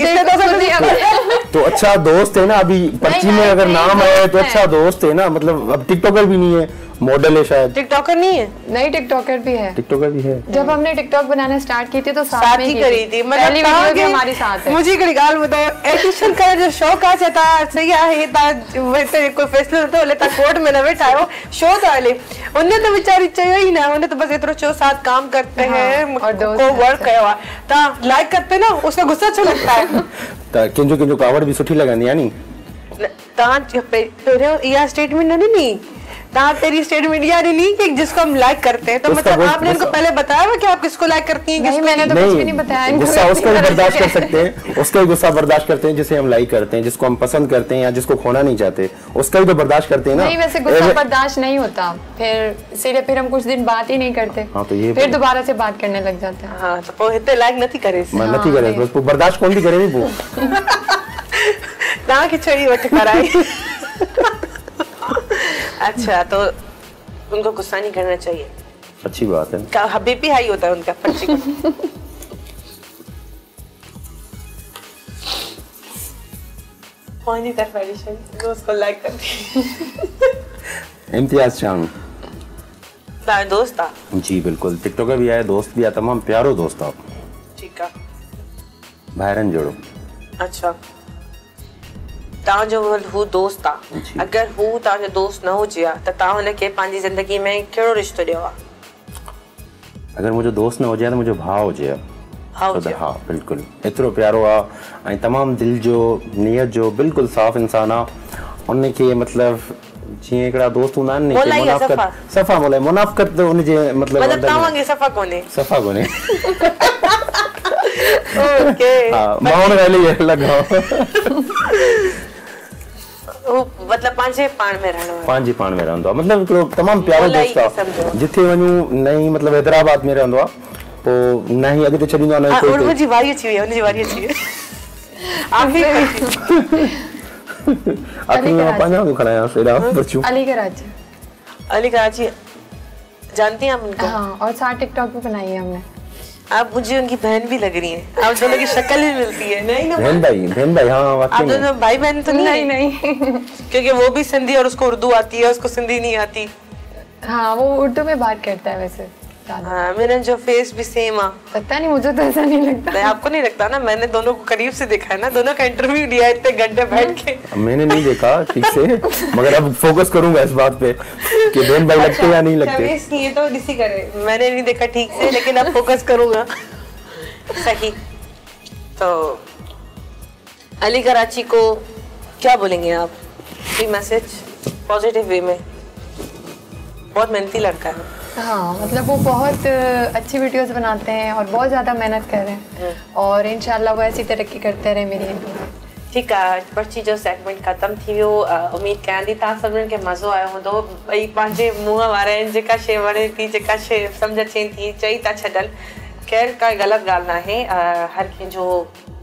तो अच्छा दोस्त है ना अभी पर्ची में अगर नाम आया है तो अच्छा दोस्त है ना मतलब अब टिकटॉकर भी नहीं है मॉडल है शायद टिकटॉकर नहीं है नहीं टिकटॉकर भी है टिकटॉकर भी है जब हमने टिकटॉक बनाना स्टार्ट की थी तो साथ में ही करी थी मतलब पहली वीडियो हमारी साथ है मुझे गड़गाल बताओ एडिशन का जो शो का था सही है ता वैसे कोई फैसला तो लेता कोर्ट में ना बैठाओ शो था ले उन्होंने तो बेचारी चाहिए ही ना उन्होंने तो बस इतरो शो साथ काम करते हैं को वर्क करवा ता लाइक करते ना उसका गुस्सा अच्छा लगता है ता किंजो किंजो कावड़ भी सुठी लगनी यानी ता पे या स्टेटमेंट नहीं नहीं आप तेरी स्टेट मीडिया ने नहीं कि जिसको हम लाइक करते हैं तो मतलब आपने इनको पहले बताया हुआ कि आप किसको लाइक करती हैं किसको मैंने तो कुछ भी नहीं बताया गुस्सा उसको भी बर्दाश्त कर सकते हैं उसका भी गुस्सा बर्दाश्त करते हैं जिसे हम लाइक करते हैं जिसको हम पसंद करते हैं या जिसको खोना नहीं चाहते उसका भी तो बर्दाश्त करते हैं ना नहीं वैसे गुस्सा बर्दाश्त नहीं होता फिर इसीलिए फिर हम कुछ दिन बात ही नहीं करते फिर दोबारा से बात करने लग जाते हैं लाइक नहीं करे नहीं करे बर्दाश्त कौन भी करे वो ना कि छोड़ी वट कराई अच्छा तो उनको गुस्सा नहीं करना चाहिए अच्छी बात है हबीबी हाई होता है उनका पर्ची का पानी का फेडिशन जो उसको लाइक करती इम्तियाज शाम तार दोस्त था जी बिल्कुल टिकटॉकर भी आया दोस्त भी आया तमाम प्यारो दोस्त आप ठीक है भाईरन जोड़ो अच्छा ता जो हु दोस्त आ अगर हु ता जो दोस्त न हो जिया त ता होने के पांजी जिंदगी में केड़ो रिश्तो देवा अगर मुझे दोस्त न हो जिया त मुझे भाव हो जिया भाव हो जिया हां बिल्कुल इतरो प्यारो आ तमाम दिल जो नियत जो बिल्कुल साफ इंसान आ उनने के मतलब जी एकड़ा दोस्त उनान ने मुनाफकत सफा बोले मुनाफकत उन जे मतलब मतलब तावांगे सफा कोने सफा कोने ओके हां माहौल वाले ये लगाओ वो मतलब पांचे पान में रहनो पांचे पान में रहंदो मतलब तमाम प्यारा दोस्त जिथे वनु नहीं मतलब हैदराबाद में रहंदो तो नहीं अगे तो छडींदो नहीं कोई और मुझे वारी अच्छी हुई है मुझे वारी अच्छी है आखिर आखिर अपन ना दुखड़ा है सेरा बच्चू अली कराची अली कराची जानती हैं आप उनको? हाँ, और साथ टिकटॉक भी बनाई है हमने। आप मुझे उनकी बहन भी लग रही हैं, आप दोनों की शक्ल ही मिलती है। नहीं ना बहन भाई, बहन भाई। हाँ वाकई आप दोनों भाई बहन तो नहीं? नहीं क्योंकि वो भी सिंधी और उसको उर्दू आती है, उसको सिंधी नहीं आती। हाँ वो उर्दू में बात करता है वैसे। हाँ मेरा जो फेस भी सेम आ। पता नहीं मुझे तो ऐसा नहीं लगता। नहीं, आपको नहीं लगता ना, मैंने दोनों को करीब से देखा है ना, दोनों का इंटरव्यू दिया इतने घंटे बैठ के। मैंने नहीं देखा ठीक से, मगर अब फोकस करूंगा इस बात पे कि बहन भाई लगते या नहीं लगते। ये तो किसी करे, मैंने नहीं देखा ठीक से, लेकिन अब फोकस करूंगा। सही तो अली कराची को क्या बोलेंगे आप? मैसेज पॉजिटिव वे में, बहुत मेहनती लड़का है। हाँ मतलब वो बहुत अच्छी वीडियोस बनाते हैं और बहुत ज़्यादा मेहनत कर रहे हैं और इंशाल्लाह वो ऐसी तरक्की करते रहे मेरी। ठीक है पर्ची जो सेगमेंट ख़त्म थी वियो, उम्मीद कयां थी तव्हां सभिनीनि खे मज़ो आयो हूंदो। भई पंहिंजे मुंहं वारा आहिनि जेका शइ वणे थी, जेका शइ सम्झ अचे थी चई था छॾनि। ख़ैर का ग़लति ॻाल्हि न आहे, हर कंहिंजो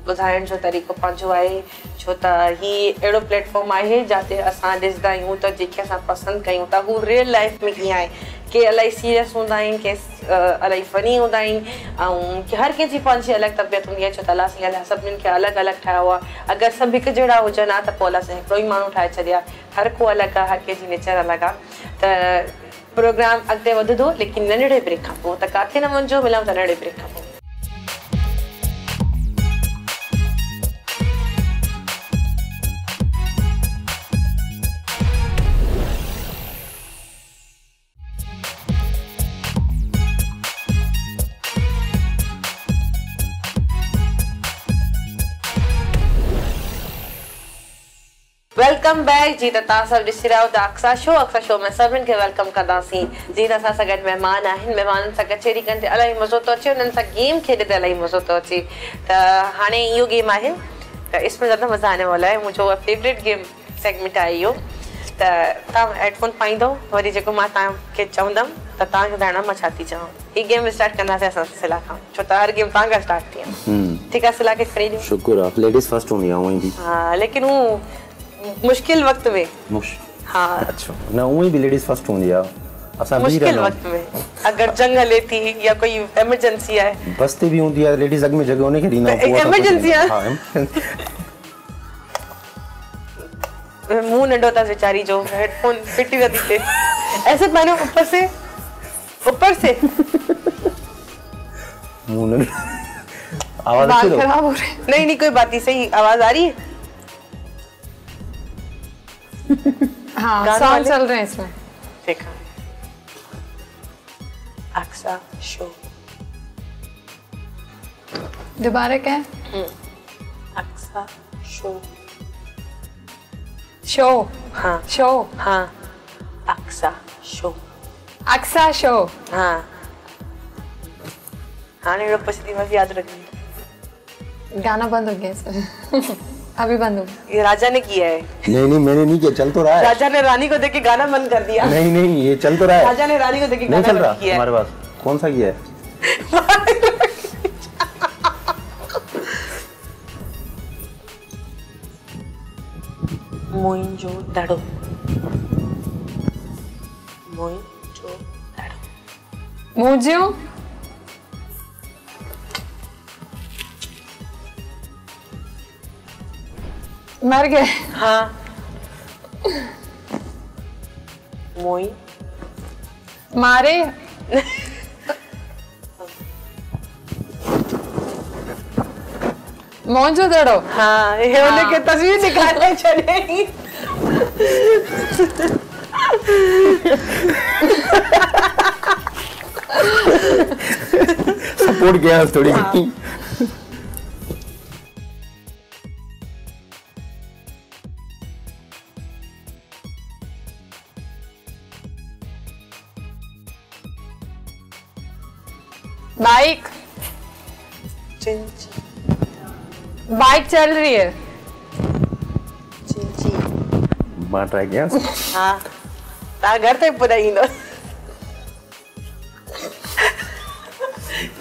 ॿुधाइण जो तरीक़ो पंहिंजो आहे, छो त ही अहिड़ो प्लेटफॉर्म आहे जिते असां ॾिसंदा आहियूं त जेके असां पसंदि कयूं था हू रियल लाइफ में कीअं आहे। के इलाही सीरियस हूंदा आहिनि, के इलाही फनी हूंदा आहिनि ऐं हर कंहिंजी पंहिंजी अलॻि तबियत हूंदी आहे। छो त अलाह सां सभिनीनि खे अलॻि अलॻि ठाहियो आहे। अगरि सभु हिकु जहिड़ा हुजनि हा त पोइ अलाह सां हिकिड़ो ई माण्हू ठाहे छॾिया। हर को अलॻि आहे, हर कंहिंजी नेचर अलॻि आहे। त प्रोग्राम अॻिते वधंदो, लेकिन नंढिड़े ब्रेक खां पोइ। त किथे न वञिजो, मिलूं था नंढिड़े ब्रेक खां पोइ। वेलकम बैक जी। तव्हां सभु ॾिसी रहिया आहियो the Aqsa show. Aqsa show में सभिनि खे वेलकम कंदासीं। जी त असां सां गॾु महिमान आहिनि, महिमाननि सां कचेरी कनि ते इलाही मज़ो थो अचे, उन्हनि सां गेम खेॾे ते इलाही मज़ो थो अचे। त हाणे इहो गेम आहिनि त इसमें ज़्यादा मज़ा आने वाला आहे। मुंहिंजो फेवरेट गेम सेगमेंट आहे इहो। त तव्हां हेडफोन पाईंदो, वरी जेको मां तव्हांखे चवंदमि त तव्हांखे ॿुधाइणो मां छा थी चवां। हीअ गेम स्टार्ट कंदासीं असां सिला खां, छो त हर गेम तव्हां खां स्टार्ट थी आहे। ठीकु आहे सिला खे फ्री ॾियो। शुक्र आहे, लेडीज़ फर्स्ट हूंदी आहे उहा ई। हा लेकिन हू मुश्किल वक्त में मुश... हाँ अच्छा ना उही भी लेडीज फर्स्ट होंदी आ। असा भी मुश्किल वक्त में अगर जंग हले थी या कोई इमरजेंसी है, बस्ती भी होंदी आ लेडीज अग में जगह होने के लिए ना इमरजेंसी है। हां मुंह नडोता बेचारी जो हेडफोन फिट ही रहती है ऐसे मैंने ऊपर से ऊपर से मुंह नड आवाज खराब हो रही। नहीं नहीं कोई बात ही सही आवाज आ रही है। हाँ, सॉन्ग चल रहे हैं इसमें। देखा अक्सा शो दोबारा क्या है? अक्सा शो शो हाँ शो हाँ अक्सा शो अक्सा शो हाँ हाँ नहीं लोग पछती बस याद रखनी। गाना बंद हो गया इसमें अभी बंद हो गया। ये राजा ने किया है। नहीं नहीं मैंने नहीं किया, चल तो रहा है। राजा ने रानी को देख के गाना बंद कर दिया। नहीं नहीं ये चल तो रहा है। राजा ने रानी को देख के गाना चल रहा है हमारे पास। कौन सा किया है? मोइंजो दाड़ो मोइंजो दाड़ो मोजो मर गए। हाँ मोई मारे मौजो दड़ो। हाँ ये हाँ। उन्हें तस्वीर निकालने चलेगी। सपोर्ट किया थोड़ी। हाँ। बाइक बाइक चल रही है। बांट रहा क्या? हाँ ता घर तक पूरा ही नो।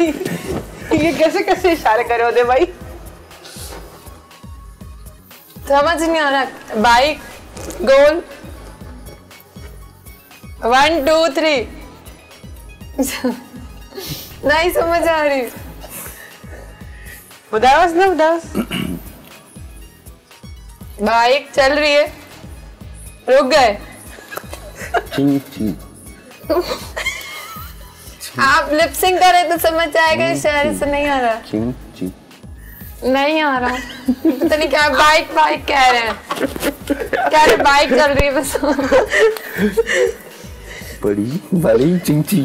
ये कैसे कैसे इशारे कर रहे हो दे भाई, समझ नहीं आ रहा। Bike goal one two three नहीं समझ आ रही। उदास ना उदास बाइक चल रही है रुक गए। आप लिपसिंग कर रहे तो समझ आएगा, इशारे से नहीं आ रहा। चीं, चीं। नहीं आ रहा पता नहीं क्या बाइक बाइक कह रहे हैं कह रहे बाइक चल रही है बस बड़ी बड़ी चिंची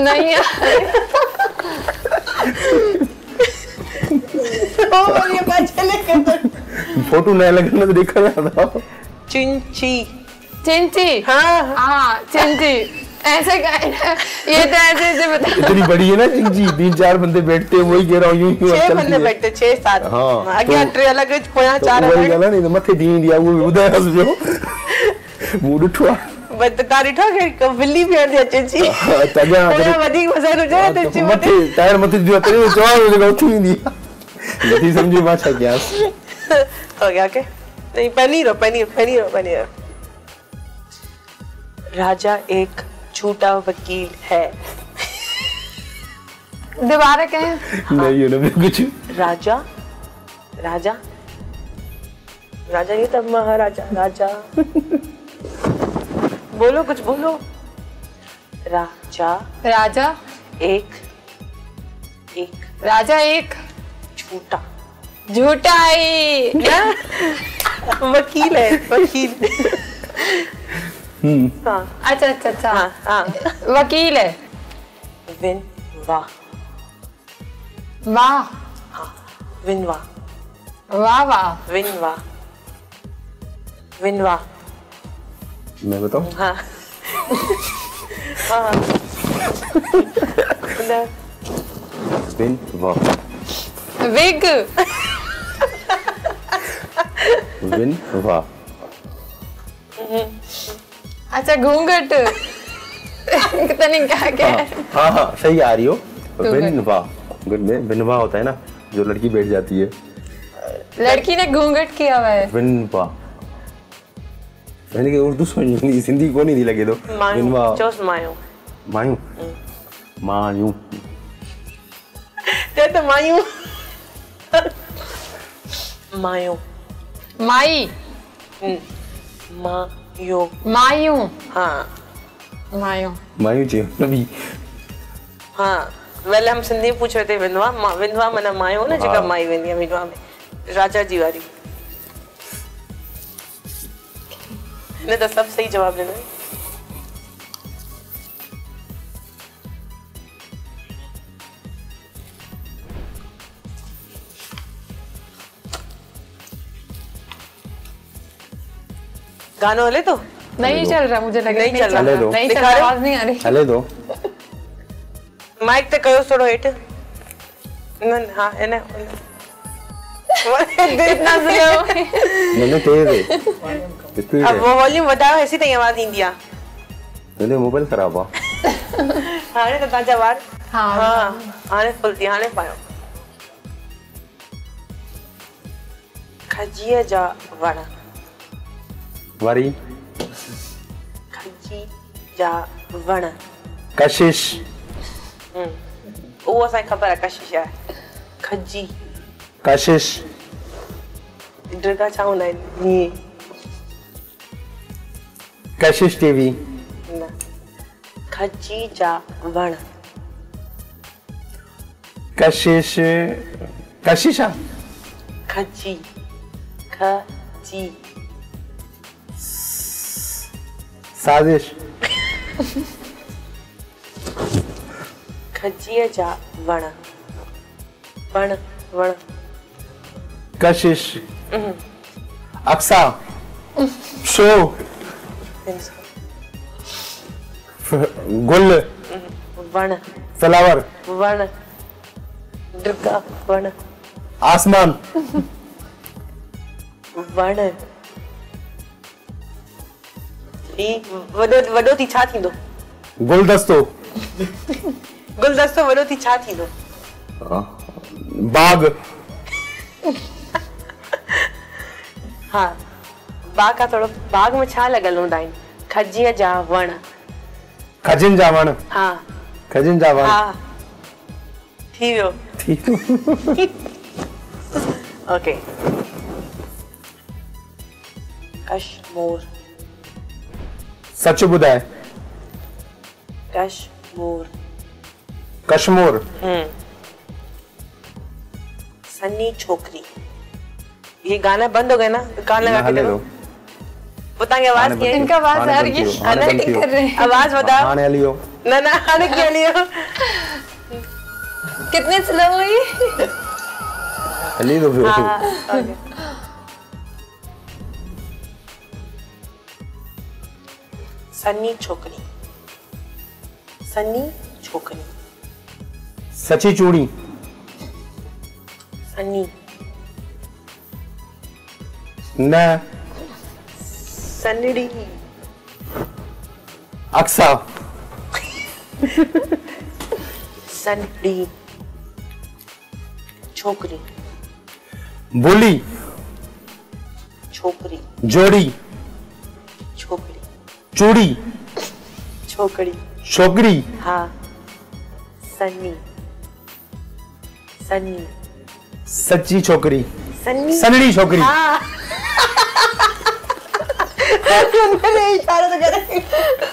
नहीं फोटो नहीं लगना तो देखा था। चिंची चिंची हाँ हाँ चिंची ऐसे कहना ये तो ऐसे ऐसे बता इतनी बड़ी है ना चिंची तीन चार बंदे बैठते हैं वही कह रहा हूँ यूं यूं छह बंदे बैठते छह सात हाँ आगे ट्रे अलग है कोया चार अलग है नहीं तो मथे दीन दिया वो उधर हंस जो मूड उठवा बता रही था कि कबली भी है चिंची तगा अधिक मजा हो जाए तो चिंची मथे टायर मथे जो तेरे जवाब लगा उठी दिया नहीं समझी बात है क्या हो गया के नहीं पनीर पनीर पनीर पनीर। राजा एक झूठा वकील है। दोबारा कहें नहीं ना कुछ राजा राजा राजा ये तब महाराजा राजा बोलो कुछ बोलो। राजा राजा एक एक राजा एक झूठा झूठा वकील है वकील हाँ अच्छा अच्छा अच्छा हाँ, हाँ। वकील है विन वाह वाह हाँ। विन वाह वाह वाह विन वाह विन वाह मैं बताऊँ हाँ हाँ विन वाह विग विन वाह अच्छा घूंघट पता नहीं क्या क्या है हाँ हाँ सही आ रही हो। बिनवा घूंघट में बिनवा होता है ना जो लड़की बैठ जाती है लड़की ने घूंघट किया हुआ है बिनवा मैंने उर्दू समझी हिंदी को नहीं लगे तो बिनवा मायूं मायूं मायूं तो मायूं मायूं माई माँ यो मायू हाँ मायू मायू जी नबी हाँ वेल हम सिंधी पूछ रहे थे विनवा मा, विनवा मना मायो ना जगह माई वेनी विनवा में राजा जी वाली ने तो सब सही जवाब देना। गाना हले तो नहीं चल रहा मुझे लग नहीं, नहीं चल रहा नहीं, नहीं चल रहा आवाज नहीं आ रही हले दो माइक पे कयो थोड़ा हेट न हां है ना वो इतना स्लो मैंने तेज है अब वो वॉल्यूम बताओ ऐसी तई आवाज ईंदी आ तने मोबाइल खराब आ हाने तो ताजा वार हां हां हाने फुल ध्यान पायो खजिया जा वाला वरी खजी जा वण कशिश वो असाई खबर है कशिश है खजी कशिश दुर्गा छाऊ ना नी कशिश टीवी ना खजी जा वण कशिश कशिशा खजी खजी साजिश खजिया जा वण वण वण कशिश अक्सा शो गुल वण फ्लावर वण दुर्गा वण आसमान वण वडो वडो थी छा थी दो गुलदस्तो गुलदस्तो वडो थी छा थी दो बाग हाँ बाग का थोड़ा बाग में छा लगल हूं दाइन खजिया जा वण खजिन जा वण हां खजिन जा वण हां थियो थियो ओके कश्मीर सच बुधाए कश्मीर कश्मीर हम्म सन्नी छोकरी ये गाना बंद हो गया ना कान लगा के लो बताएंगे आवाज आवाज इनका आवाज यार ये कर रहे हैं आवाज बताओ ना ना आने के लिए कितने स्लो हुई सन्नी छोकरी सन्नी छोकरी सची चूड़ी सन्नी ना सन्नी अक्सा सन्नी छोकरी बोली छोकरी जोड़ी छोकरी चूड़ी छोकरी छोकरी हाँ सन्नी सन्नी सच्ची छोकरी सन्नी सन्नी छोकरी हाँ। उन्होंने इशारा तो करा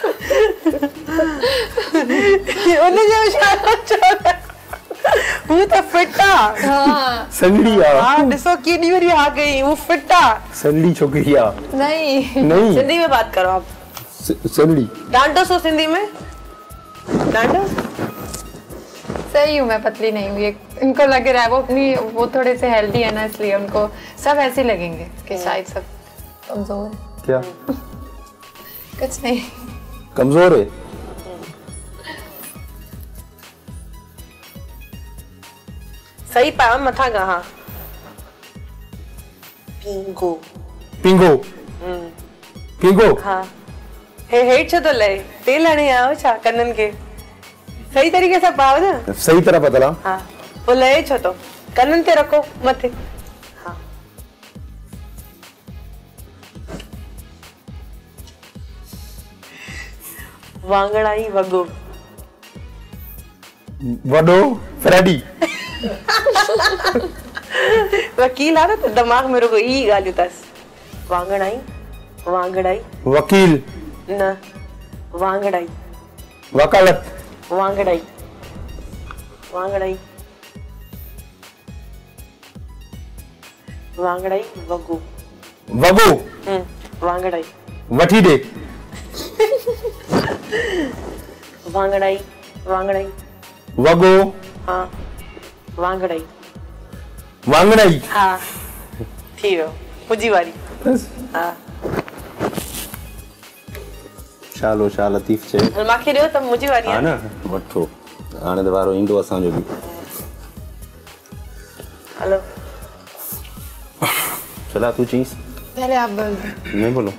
उन्होंने जो इशारा छोड़ा वो तो फिटा हाँ संगड़िया हाँ दिसो की नहीं मेरी आ गई वो फिटा संगड़ी छोकरिया नहीं नहीं सिंधी में बात करो आप संगड़ी डांटो सो सिंधी में डांटो सही हूँ मैं पतली नहीं हूँ ये इनको लग रहा है वो अपनी वो थोड़े से हेल्दी है ना इसलिए उनको सब ऐसे लगेंगे कि शायद सब कमजोर है क्या कुछ नहीं कमजोर है सही पाया मथा कहा पिंगो पिंगो पिंगो हाँ हे हेड छो तो ले तेल आने आओ छा कनन के सही तरीके से पाओ ना सही तरह बदला हाँ वो ले छो तो कनन ते रखो मथे हाँ वांगड़ाई वगो वडो फ्रेडी वकील आ रहा था दिमाग में रुको ई गाली तस वांगड़ाई वांगड़ाई वकील ना वांगड़ाई वकालत वांगड़ाई वांगड़ाई वांगड़ाई वगो वगो हम्म वांगड़ाई वठी दे वांगड़ाई वांगड़ाई वगो हाँ वांगड़ाई वांगड़ाई हाँ ठीक है मुझी वाली हाँ शालो शाल लतीफ चे अलमाखी रहो तब मुझी वाली है ना बट्टो आने दवारो इंडो आसान जो भी हेलो चला तू चीज पहले आप बोल मैं बोलो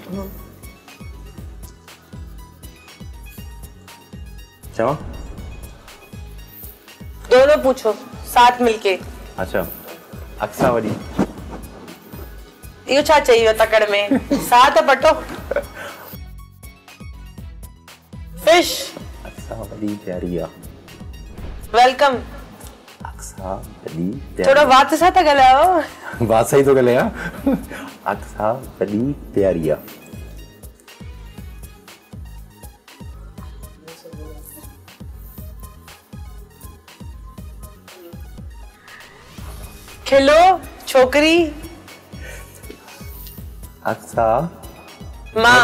चलो दोनों पूछो साथ मिलके अच्छा अक्सा वाली यो छा चाहिए तकड़ में साथ पटो फिश अक्सा वाली प्यारिया वेलकम अक्सा वाली थोड़ा बात से साथ गलाओ बात सही तो गले हां अक्सा वाली प्यारिया हेलो छोकरी अक्सा माँ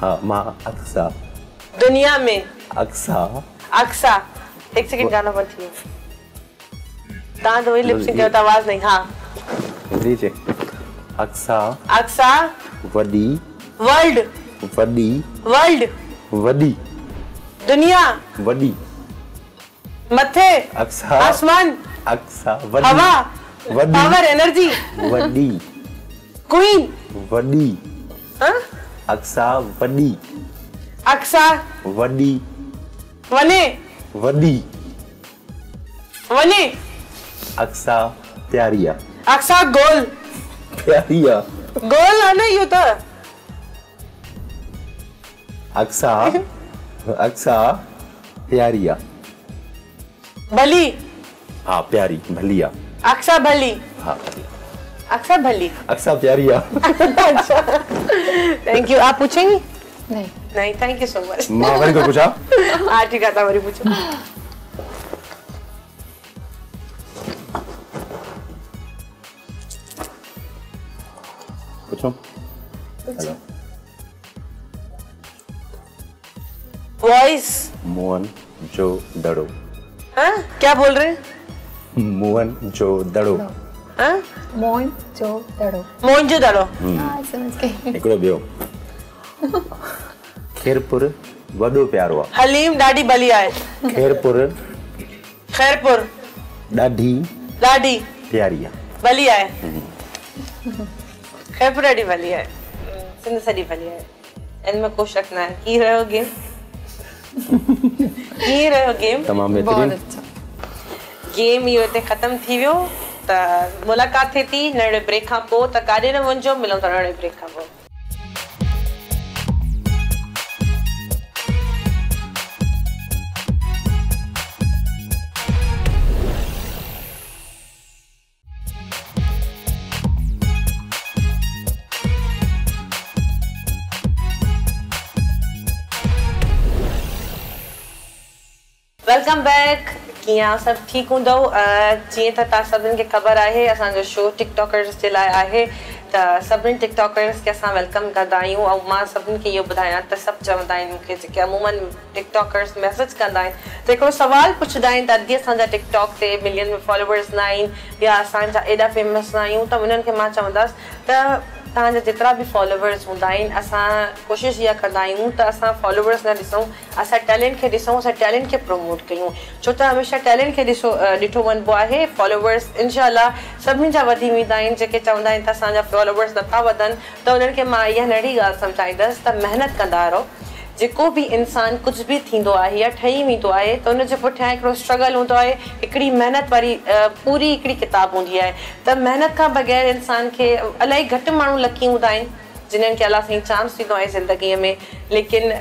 हाँ माँ अक्सा दुनिया में अक्सा अक्सा एक सेकंड गाना पड़ती है दांत वही लिपसिंग करता आवाज नहीं हाँ लीजिए अक्सा अक्सा वडी वर्ल्ड वडी वर्ल्ड वडी दुनिया वडी मथे अक्सा आसमान अक्सा हवा पावर एनर्जी वडी क्वीन वडी हां अक्सा वडी अक्सा वडी वने वडी वने अक्सा प्यारिया अक्सा गोल प्यारिया Girl आना ही होता है। अक्सा, अक्सा, प्यारिया। भली। हाँ प्यारी, भलिया। अक्सा भली। हाँ अक्सा भली। अक्सा प्यारिया। अच्छा। Thank you. आप पूछेंगी? नहीं नहीं थैंक यू सो मच। मावरी को पूछा? हाँ ठीक है मावरी पूछो। पूछो। वॉइस मोहन जो दड़ो। हाँ क्या बोल रहे हैं? मोहन जो दड़ो। हाँ मोहन जो दड़ो। मोहन जो दड़ो। हाँ समझ गई। इकड़ो बियो। खैरपुर वडो प्यारो आ। हलीम डाडी बली आए। खैरपुर खैरपुर डाडी डाडी प्यारिया बली आए। खैरपुर डाडी बली आए। सिंध सड़ी बली आए। इनमें कुछ रखना है। की रहे हो गेम? की रहे हो गेम? तमाम बेहतरीन। बहुत अच्छा। गेम ये होते खत्म थी वियो ता मुलाकात थी थी नड़े ब्रेक खां पो ता काडे न वंजो मिलूं ता नड़े ब्रेक खां पो। Welcome back. क्या सब ठीक हूँ जी? सभी खबर है असो शो टिकटॉकर्स के लिए है तो सभी टिकटॉकर्स के अस वेलकम कदा आं। सभी यो बुधाया तो सब चवंदा अमूमन टिकटॉकर्स मैसेज कंदा तो एक सवाल पुछदा तो अदी असा टिकटॉक से मिलियन में फॉलोवर्स ना या असा एडा फेमस ना तो उन्हें चवंदस तो ताजा जितना भी फॉलोवर्स होंदा असां कोशिश या करदा तो असां फॉलोवर्स न दिसूं असां टैलेंट के दिसूं असां टैलेंट के प्रमोट क्यों छो तो हमेशा टैलेंट के दिसो दिठो वनबो है। फॉलोवर्स इंशाल्लाह सभी जा वधी वेंदा आहिनि। जेके चवंदा आहिनि त असांजा फॉलोवर्स नथा वधन तो उन्हनि खे मां इहा नंढी ॻाल्हि सम्झाईंदसि त महिनत कंदा रहो। जो भी इंसान कुछ भी थींदो आहे या ठही वेंदो आहे तो उनके पुठियां हिकिड़ो स्ट्रगल हूंदो आहे, हिकिड़ी मेहनत वारी पूरी हिकिड़ी किताब हूंदी आहे। त मेहनत का बगैर इंसान के इलाही घट माण्हू लकी हूंदा आहिनि जिन्हनि खे अल्लाह साईं चांस थींदो आहे ज़िंदगी में, लेकिन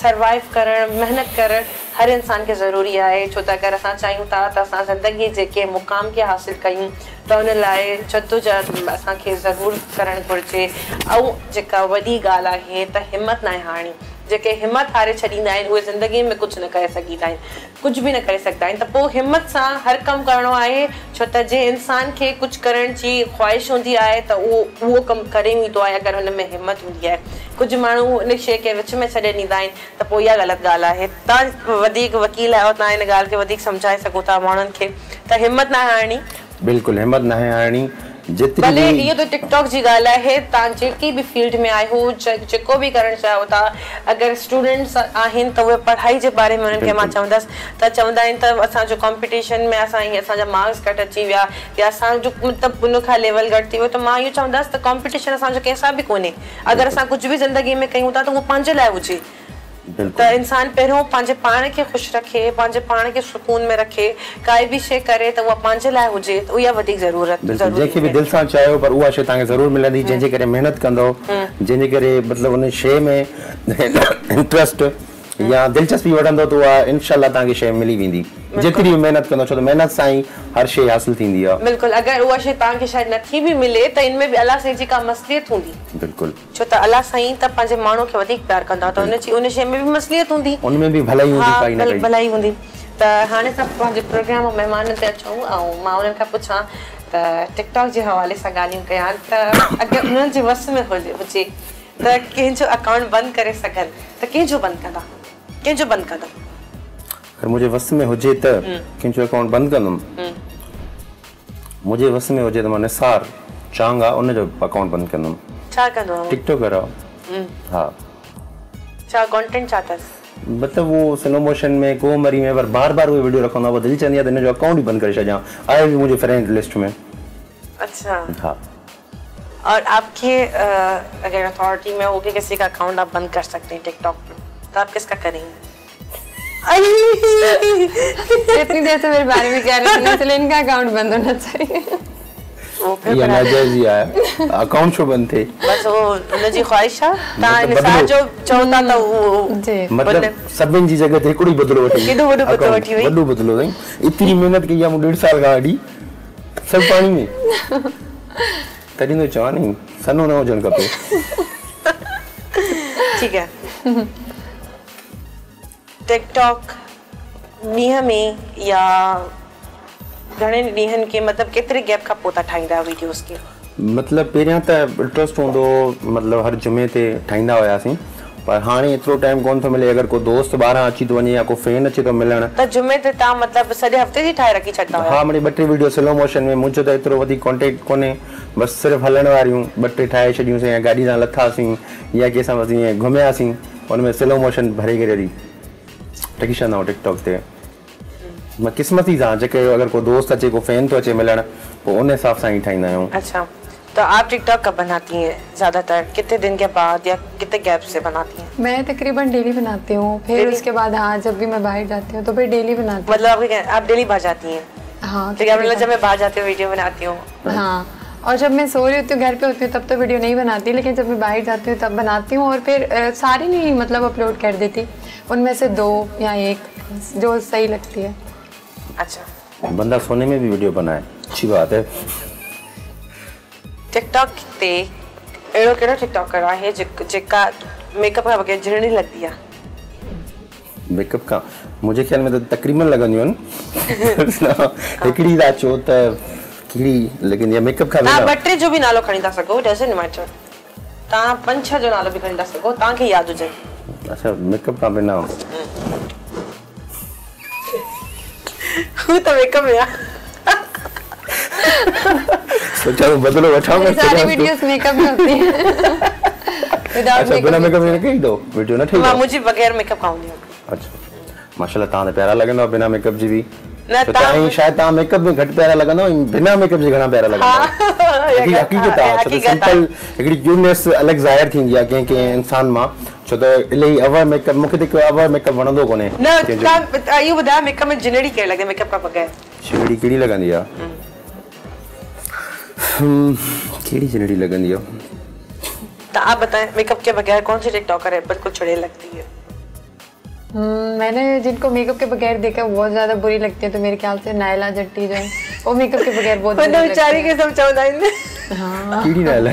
सर्वाइव करण मेहनत करण हर इंसान के ज़रूरी है। छो त अगर असां चाहियूं था त असां ज़िंदगी जे के मुक़ाम के हासिल कयूं तो उन लाइ जदोजहद असांखे ज़रूरु करणु घुरिजे। ऐं जेका वॾी ॻाल्हि आहे त हिमत नाहे हारणी। जेके हिम्मत हारे छॾींदा आहिनि उहे ज़िंदगी में कुझु न करे सघंदा आहिनि, कुझु बि न करे सघंदा आहिनि। त पोइ हिम्मत सां हर कमु करिणो आहे। छो त जे इंसान खे कुझु करण जी ख़्वाहिश हूंदी आहे त उहो उहो कमु करे वेंदो आहे अगरि हुन में हिम्मत हूंदी आहे। कुझु माण्हू उन शइ खे विच में छॾे ॾींदा आहिनि त पोइ इहा ग़लति ॻाल्हि आहे। तव्हां वधीक वकील आहियो, तव्हां हिन ॻाल्हि खे वधीक सम्झाए सघो था माण्हुनि खे त हिम्मत न हारणी। बिल्कुलु हिम्मत न हारणी। भले ये तो टिकटॉक की गाल है, जी भी फील्ड में आयो जो भी करण चाहिए था अगर स्टूडेंट्स तो वे पढ़ाई के बारे में उन्हें मां चवंदस तो चवंदा तो असो कॉम्पिटिशन में असा मार्क्स घट अची विया या असो मतलब उन का लेवल घट थी तो मां यो चवंदस तो कॉम्पिटिशन असो कैसा भी कोने। अगर असा कुछ भी जिंदगी में क्यों था तो वो पांजे लाए हुए तो इंसान पैरों पांजे पान के खुश रखे, पांजे पान के सुकून में रखे, काई भी शे करे तो वो पांजे लाए हुजे तो या वधिक जरूरत जरूर जेके भी दिल सा चाहे पर उवा शे ताके जरूर मिलंदी जेजे करे मेहनत कंदो जेजे करे मतलब उन शे में इंटरेस्ट या दिलचस्पी वठंदो तो इंशाल्लाह ताके शे मिली वेंदी। जितनी भी मेहनत करो तो मेहनत साई हर शे हासिल थींदी आ। बिल्कुल अगर वो शे ताके शायद नथी भी मिले तो इनमें भी अल्लाह साईं जी का मसलियत हुंदी। बिल्कुल छो त अल्लाह साईं त पांजे माण्हू खे वधीक प्यार कंदा त उन जी उन शे में भी मसलियत हुंदी, उनमें भी भलाई हुंदी, काई ना काई भलाई हुंदी। त हाने सब पांजे प्रोग्राम में मेहमान ते अचो औ मां उनन का पूछा त टिकटॉक जे हवाले सा गालियों कया त अगर उनन जे वस में होजे त केन जो अकाउंट बंद करे सकन त केन जो बंद कदा केन जो बंद कदा अगर मुझे वस में हो जे त किंचो अकाउंट बंद करदम। मुझे वस में हो जे त माने सार चांगा उन जो अकाउंट बंद करदम। छा कंदो टिकटॉक करा? हां छा कंटेंट चाहतस मतलब वो स्लो मोशन में को मरी में बार बार बार वो वीडियो रखना वो दिल चनिया त इन जो अकाउंट ही बंद कर छजा आए भी मुझे फ्रेंड लिस्ट में। अच्छा हां और आपके अगर अथॉरिटी में हो के किसी का अकाउंट आप बंद कर सकते हैं टिकटॉक पर तो आप किसका करेंगे? इतनी देर से मेरे बारे में कह रहे थे इसलिए इनका अकाउंट बंद होना चाहिए। या नाजायज़ या अकाउंट शो बंद थे बस वो उनजी ख्वाहिश आ ता इंसान जो चवंदा त वो मतलब सभिन जी जगह ते कुड़ी बदलो वठी केडो वडो बदलो वठी वई वडो बदलो वई इतनी मेहनत की या मु डेढ़ साल गाड़ी सब पानी में तरी नो जान नहीं सनो ना हो जन कपे ठीक है। टिकटॉक नीह में या घणे नीहन के मतलब केतरे गैप का पोता ठाइंदा वीडियोस के मतलब पहिरियां त ट्रस्ट होंदो मतलब हर जुमे ते ठाइंदा होयासी पर हाने इतरो टाइम कोन तो मिले अगर को दोस्त बारह अच्छी तो वनी या को फ्रेंड अच्छी तो मिलन त जुमे ते ता मतलब सडे हफ्ते जी ठाई रखी छता हां मने बटे वीडियो स्लो मोशन में मुजो त इतरो वदी कांटेक्ट कोने बस सिर्फ हलन वारियूं बटे ठाई छडियूं से या गाड़ी दा लथासी या केसा वसी घुमयासी उनमें स्लो मोशन भरे गेरी रखी छना टिकटॉक ते मैं किस्मत ही जा जके अगर को दोस्त अच्छे को फैन तो अच्छे मिलन वो उन हिसाब से ही ठाईना हूं। अच्छा तो आप टिकटॉक कब बनाती हैं ज्यादातर कितने दिन के बाद या कितने गैप से बनाती हैं? मैं तकरीबन डेली बनाती हूं फिर उसके बाद हां जब भी मैं बाहर जाती हूं तो फिर डेली बनाती हूं। मतलब आप डेली बाहर जाती हैं? हां ठीक है। मतलब जब मैं बाहर जाती हूं वीडियो बनाती हूं। हां और जब मैं सो रही होती हूँ घर पे होती हूँ तब तो वीडियो नहीं बनाती लेकिन जब मैं बाहर जाती हूँ तब बनाती हूँ और फिर सारी नहीं मतलब अपलोड कर देती उनमें से दो या एक जो सही लगती है। अच्छा बंदा सोने में भी वीडियो बनाए अच्छी बात है। टिकटॉक ते एड़ो केड़ो टिकटॉक करा है जेका मेकअप का बके झिरणी लगती है मेकअप का मुझे ख्याल में तो तकरीबन लगनियन एकड़ी दा चो त कीड़ी लेकिन ये मेकअप का ना बटरे जो भी नालो खणी दा सको डजंट मैटर ता पंच छह जो नालो भी खणी दा सको ता के याद हो जाए। अच्छा मेकअप का बिना हूं तो मेकअप या सोचा तो बदलो बैठा मैं सारी वीडियोस मेकअप में होती है विदाउट मेकअप बिना मेकअप में कई दो वीडियो ना ठीक है मुझे बगैर मेकअप काउंट नहीं। अच्छा माशाल्लाह ताने प्यारा लगनो बिना मेकअप जी भी ना ता शायद ता मेकअप में घट प्यारा लगनो बिना मेकअप जी घणा प्यारा लगनो ये हकीकत है सिंपल एकड़ी यूनिस अलग जाहिर थी या के के इंसान मां तो तो इले अवर मेकअप मुखे ते अवर मेकअप वणदो कोने ना ता यो बदा मेकअप में जिनेडी के लगे मेकअप का बगे जिनेडी केडी लगंदी आ हम केडी जिनेडी लगंदी आ ता आप बताएं मेकअप के बगैर कौन सी टिकटॉकर है बिल्कुल छड़े लगती है? हम्म मैंने जिनको मेकअप के बगैर देखा बहुत ज्यादा बुरी लगती है तो मेरे ख्याल से नायला जट्टी जो है वो मेकअप के बगैर बहुत बुरी लगती है। बेचारी के सब चौदा इन हां केडी नायला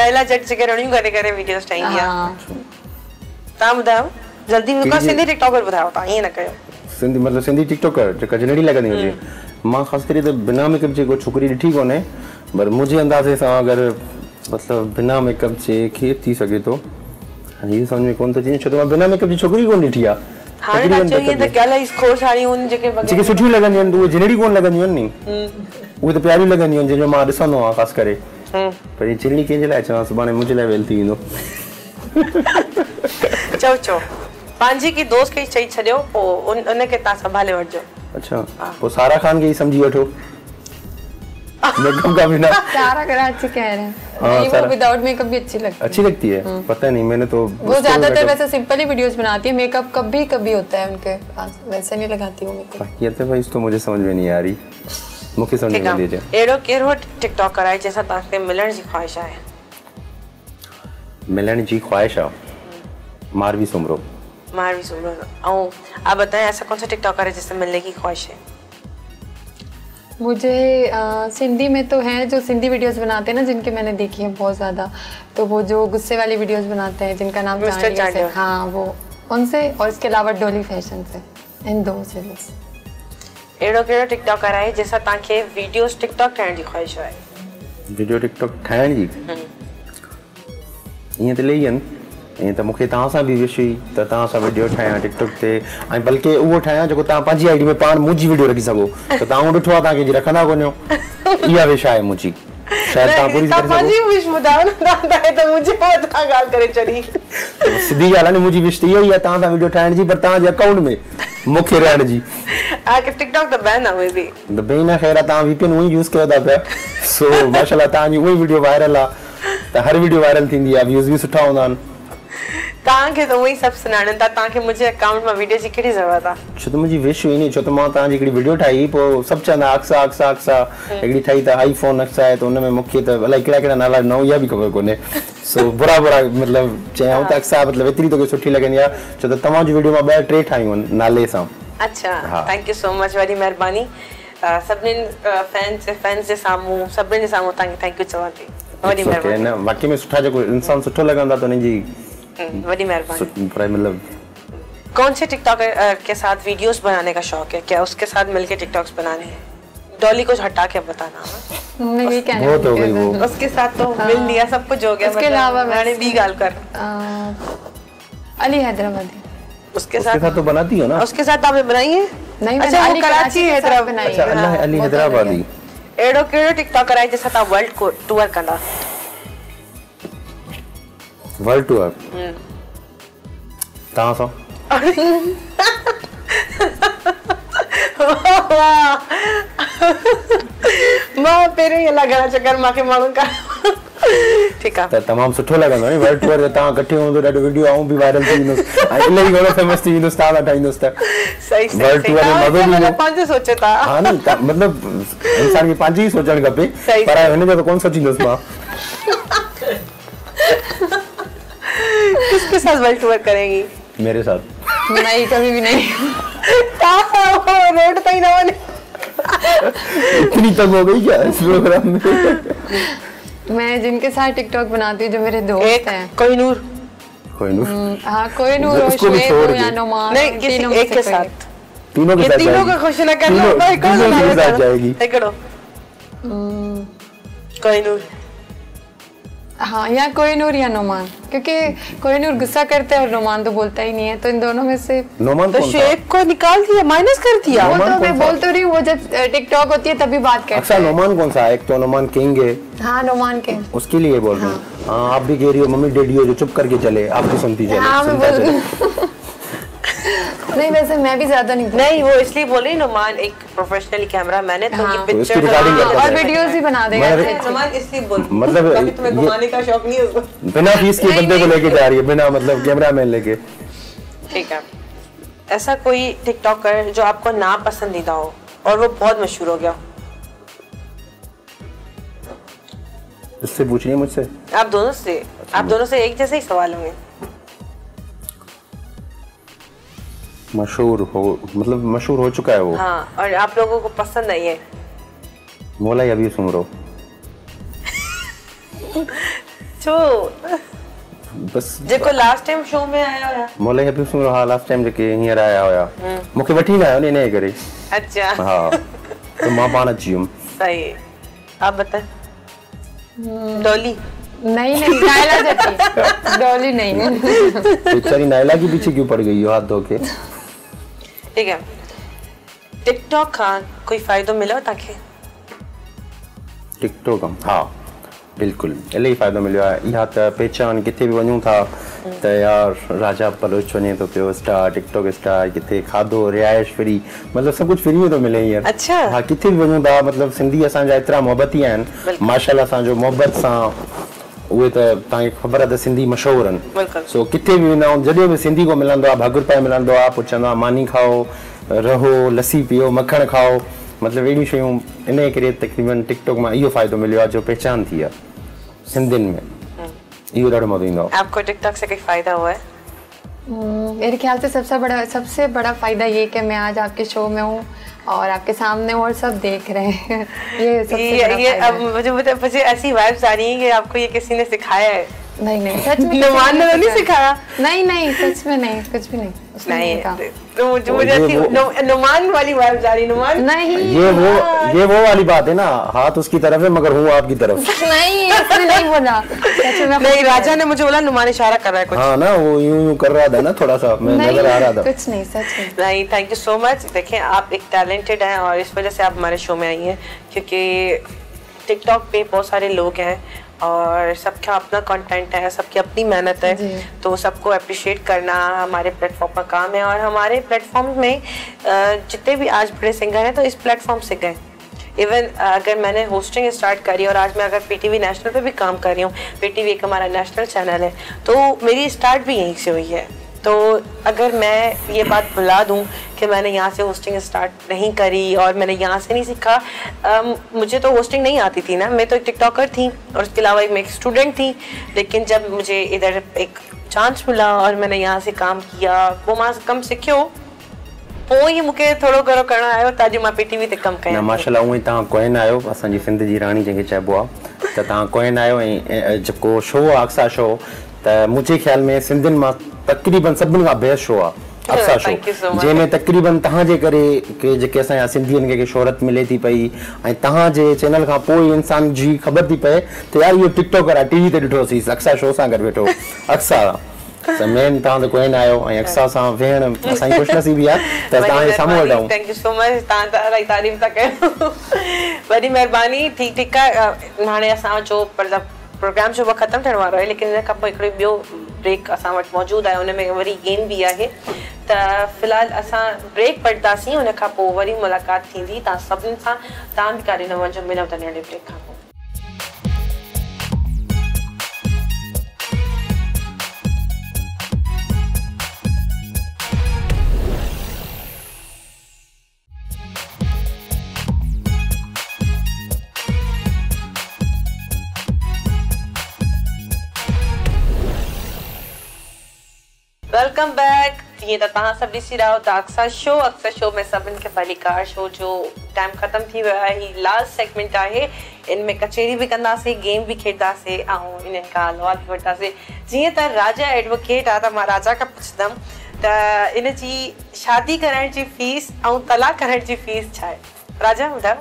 नायला जट्टी के रणी करे करे वीडियोस टाइम या ताम दाव जल्दी मुका सिंधी टिकटॉकर बताओ ता ये ना कयो सिंधी मतलब सिंधी टिकटॉकर जो कजनड़ी लगनी हो जी मां खास करी तो बिना मेकअप जे को छोकरी डी ठीक होने पर मुझे अंदाजे से अगर मतलब बिना मेकअप जे खेत थी सके तो ये समझ में कौन तो जी छोटा बिना मेकअप जी छोकरी कोन डीठिया हां अच्छा ये तो गला इसको सारी उन जे के बगैर जे सुठी लगनी है वो जनड़ी कोन लगनी है नहीं वो तो प्यारी लगनी है जो मां दिसनो आ खास करे पर ये चिल्ली के जला चांस बाने मुझे ले वेलती नो चो चो पांजी की दोस्त के चई छडियो ओ उन उन के ता संभाले वठजो। अच्छा वो सारा खान के ही समझी वठो मेकअप का बिना सारा कराची कह रहे हैं वो विदाउट मेकअप भी अच्छी लगती है अच्छी लगती है पता नहीं मैंने तो वो ज्यादातर वैसे सिंपल ही वीडियोस बनाती है मेकअप कभी कभी होता है उनके पास वैसे नहीं लगाती वो मेकअप ये तो भाई इसको मुझे समझ में नहीं आ रही मुके समझ में दे दे एड़ो केरो टिकटॉक कराए जैसा ताके मिलन जी ख्वाहिश है मिलन जी ख्वाहिश है मारवी सुमरो मारवी सुमरो आओ आप बताएं ऐसा कौन सा टिकटॉकर है जिससे मिलने की ख्वाहिश है? मुझे आ, सिंधी में तो है जो सिंधी वीडियोस बनाते हैं ना जिनके मैंने देखी है बहुत ज़्यादा तो वो जो गुस्से वाली वीडियोस बनाते हैं जिनका नाम है हाँ वो उनसे और इसके अलावा डोली फैशन से इन दो से बस। अड़ो कड़ो टिकटॉकर है जैसा ताके वीडियोस टिकटॉक ठाइण जी ख्वाहिश है? वीडियो टिकटॉक ठाइण जी ये तो लेन ए त मुखे ता सा भी विश हुई त ता सा वीडियो ठाया टिकटॉक ते आ बल्कि वो ठाया जो ता पाजी आईडी में पान मुजी वीडियो रखी सको त ता उठो आ ता के रखना कोन्यो या विश है मुजी शायद ता पूरी कर सको पाजी विश मुदान ता त मुजी पता गाल करे चली सीधी गाल ने मुजी विश ये या ता सा वीडियो ठाण जी पर ता जे अकाउंट में मुखे रहण जी आ के टिकटॉक त बैन हुई भी द बैन खैर ता वीपीएन वही यूज करदा पे सो माशाल्लाह ता वही वीडियो वायरल आ त हर वीडियो वायरल थींदी आ व्यूज भी सुठा होंदा। तव्हां खे तो वही सब सुनाणा था, तव्हां खे मुझे अकाउंट में वीडियो जी केड़ी जरूरत आ छो तो मुजी विश हुई नहीं छो तो मां ता जी केड़ी वीडियो ठाई पो सब चना अक्सा अक्सा अक्सा एकड़ी ठाई था आईफोन अक्सा है तो उनमें मुख्य तो भला केड़ा केड़ा नाला नो या भी खबर कोने सो बुरा बुरा मतलब चाहे उन तक सा मतलब इतनी तो के सुठी लगन या छो तो तमा जी वीडियो में बे ट्रे ठाई नाले सा। अच्छा thank you so much, very मेहरबानी सबने फैंस फैंस जे सामू सबने सामू तांके थैंक यू चवाती वेरी मेहरबानी ना बाकी में सुठा जो इंसान सुठो लगंदा तो नहीं जी बड़ी मेहरबानी। मतलब कौन से टिकटॉक के साथ वीडियोस बनाने का शौक है, क्या उसके साथ मिलके टिकटॉक्स बनाने हैं? डॉली को हटा के बताना मैं ये कहना बहुत हो गई वो उसके साथ तो मिल लिया सब कुछ हो गया, उसके अलावा मैंने भी गाल कर अली हैदराबादी उसके साथ उसके साथ तो बनाती हो ना, उसके साथ आपने बनाई है? नहीं मैंने अली कराची हैदराबाद बनाई है। अच्छा अली हैदराबादी एडो केडो टिकटॉक कराई जैसा था वर्ल्ड को टूर करना वर्ल्ड टूर कहाँ सो मां पेरे ये लगा चक्कर मां के मानू का ठीक है त तमाम सुठो लगनो है वर्ल्ड टूर ता इकट्ठे हो तो वीडियो आऊं भी वायरल थीनो इलाई गोला फेमस थीनो स्टार हटाइनो स्टार सही सही वर्ल्ड टूर में मदद मिले पांच सोचता हां नहीं मतलब इंसान की पांच ही सोचण गपे पर हने तो कौन सोचीनस मां किसके साथ वर्ल्ड टूर करेंगी? मेरे साथ नहीं कभी भी नहीं रोड पे ना इतनी तब हो गई क्या इस प्रोग्राम में मैं जिनके साथ टिकटॉक बनाती हूँ जो मेरे दोस्त हैं कोई नूर कोई नूर हाँ कोई नूर और या नोमान नहीं किसी एक के साथ तीनों के साथ तीनों का खुश ना करना भाई कौन सा जाएगी एक करो कोई नूर हाँ या कोहिनूर या नोमान क्योंकि कोहिनूर गुस्सा करता है और नोमान तो बोलता ही नहीं है तो इन दोनों में से नोमान तो शेप को निकाल दिया माइनस कर दिया वो तो मैं बोल तो रही हूँ वो जब टिकटॉक होती है तभी बात करता है। अच्छा नोमान कौन सा है? एक तो नोमान किंग है हाँ नोमान किंग उसके लिए बोल रही हूँ आप भी कह रही हो मम्मी डैडी हो जो चुप करके चले आपको सुनती चले नहीं वैसे मैं भी ज्यादा नहीं नहीं वो इसलिए बोल रही नोमान एक प्रोफेशनल कैमरा मैंने तो हाँ। पिक्चर और वीडियोस भी बना देगा नोमान इसलिए बोल मतलब अभी तुम्हें घुमाने का शौक नहीं है बिना फीस के बंदे को लेके जा रही है बिना मतलब कैमरामैन लेके ठीक है। ऐसा कोई टिकटॉकर जो आपको ना पसंदीदा हो और वो बहुत मशहूर हो गया? इससे पूछ रही मुझसे आप दोनों से आप दोनों से एक जैसे ही सवाल होंगे। मशहूर हो मतलब मशहूर हो चुका है वो हाँ, और आप लोगों को पसंद नहीं है बोला अभी सुन रहा हूँ बस जेको लास्ट टाइम शो में आया होया मोला अभी सुन रहा लास्ट टाइम जेके हियर आया होया मुके वठी ना आयो ने नहीं करे। अच्छा हां तो मां पाना जीम सही आप बता डोली नहीं नहीं नायला जैसी डोली नहीं बेचारी नायला के पीछे क्यों पड़ गई हो हाथ धोके ठीक है। टिकटॉक का कोई फायदा मिला ताके टिकटॉक हां बिल्कुल इलाही फायदा मिला या त पहचान किथे भी वणूं था त यार राजा बलोच वने तो पे स्टार टिकटॉक स्टार किथे खादो रियायत फ्री मतलब सब कुछ फ्री में तो मिले यार। अच्छा हां किथे भी वणूं था मतलब सिंधी असा जा इतरा मोहब्बती हैं माशाल्लाह सा जो मोहब्बत सा वो तो ताई खबर है सिंधी मशहूर हैं सो किथे भी ना जदे भी सिंधी को मिलन दो भागुर पे मिलन दो आप चंदा मानी खाओ रहो लस्सी पियो मक्खन खाओ मतलब एडी शयूं इने करे तकरीबन टिकटॉक में यो फायदो मिलियो जो पहचान थी है सिंधिन में यो डर मदिनो। आपको टिकटॉक से कोई फायदा हुआ है? मेरे ख्याल से सबसे बड़ा सबसे बड़ा फायदा ये कि मैं आज आपके शो में हूँ और आपके सामने और सब देख रहे हैं ये सबसे ये, बड़ा ये अब मुझे मुझे, मुझे ऐसी वाइब्स आ रही है कि आपको ये किसी ने सिखाया है। नहीं नहीं सच में नोमान ने नहीं सिखाया नहीं नहीं सच में नहीं कुछ भी नहीं उसने नहीं कहा तो मुझे मुझे ऐसी नोमान वाली वाइब्स आ रही नोमान नहीं ये वो ये वो वाली बात है ना हाथ उसकी तरफ है मगर हूं आपकी तरफ नहीं इसने नहीं बोला नहीं राजा ने मुझे बोला नोमान इशारा कर रहा है कुछ हां ना वो यूं यूं कर रहा था ना थोड़ा सा मैं नजर आ रहा था कुछ नहीं सच में नहीं। Thank you so much. देखें आप एक टैलेंटेड हैं और इस वजह से आप हमारे शो में आई हैं क्योंकि टिकटॉक पे बहुत सारे लोग हैं और सबका अपना कंटेंट है सबकी अपनी मेहनत है तो सबको अप्रिशिएट करना हमारे प्लेटफॉर्म का काम है और हमारे प्लेटफॉर्म में जितने भी आज बड़े सिंगर हैं तो इस प्लेटफॉर्म से गए इवन अगर मैंने होस्टिंग स्टार्ट करी और आज मैं अगर पीटीवी नेशनल पे भी काम कर रही हूँ, पीटीवी एक हमारा नेशनल चैनल है, तो मेरी स्टार्ट भी यहीं से हुई है। तो अगर मैं ये बात भुला दूं कि मैंने यहाँ से होस्टिंग स्टार्ट नहीं करी और मैंने यहाँ से नहीं सीखा, um, मुझे तो होस्टिंग नहीं आती थी ना, मैं तो एक टिकटॉकर थी और उसके अलावा एक मैं एक स्टूडेंट थी। लेकिन जब मुझे इधर एक चांस मिला और मैंने यहाँ से काम किया, वो मां कम सिखियो पोइ मूंखे थोरो घणो करणु आयो त अॼु मां पीटीवी ते कमु कयां। माशाल्लाह, उहो तव्हां कोइन आहियो, असांजी सिंध जी राणी जंहिंखे चइबो आहे, त तव्हां कोइन आहियो। ऐं जेको शो आहे अक्सा शो, त मुंहिंजे ख़्याल में सिंधियुनि मां तक़रीबन सभिनी खां बेस्ट शो आहे अक्सा शो, जंहिंमें तक़रीबन तव्हांजे करे के जेके असांजा सिंधियुनि खे के शोहरत मिले थी पई ऐं तव्हांजे चैनल खां पोइ इंसान जी ख़बर थी पए त यार इहो टिकटॉकर आहे, टीवी ते ॾिठोसीं अक्सा शो सां गॾु वेठो अक्सा समेन ता तो कोई ना आयो आई अक्सा सा भेण असा कुछ नसीब या त ता सामो डाऊं। थैंक यू सो मच, ता तारी तारीफ ता के बड़ी मेहरबानी। ठीक ठीक का हाणे असा जो मतलब प्रोग्राम जो खत्म थण वारो है, लेकिन इनका कोई बियो ब्रेक असा वट मौजूद है, उनमें वरी गेम भी है। त फिलहाल असा ब्रेक पड़तासी, उनका पो वरी मुलाकात थींदी ता सबन सा ता भी कारी न वजो मिलो त नडे ब्रेक का। Welcome back. ये तो तहां सब दिसी रहो the Aqsa show. Aqsa show में सबन के पहलीकार शो जो टाइम खत्म थी वया ही लास्ट सेगमेंट है। इनमें कचेरी भी कंदा से, गेम भी खेलदा से, आऊं इन का लवाल भी वटा से। जिए त राजा एडवोकेट आ त मां राजा का पूछदम त इन जी शादी कराने जी फीस आऊं तलाक कराने जी फीस छाए? राजा बुधा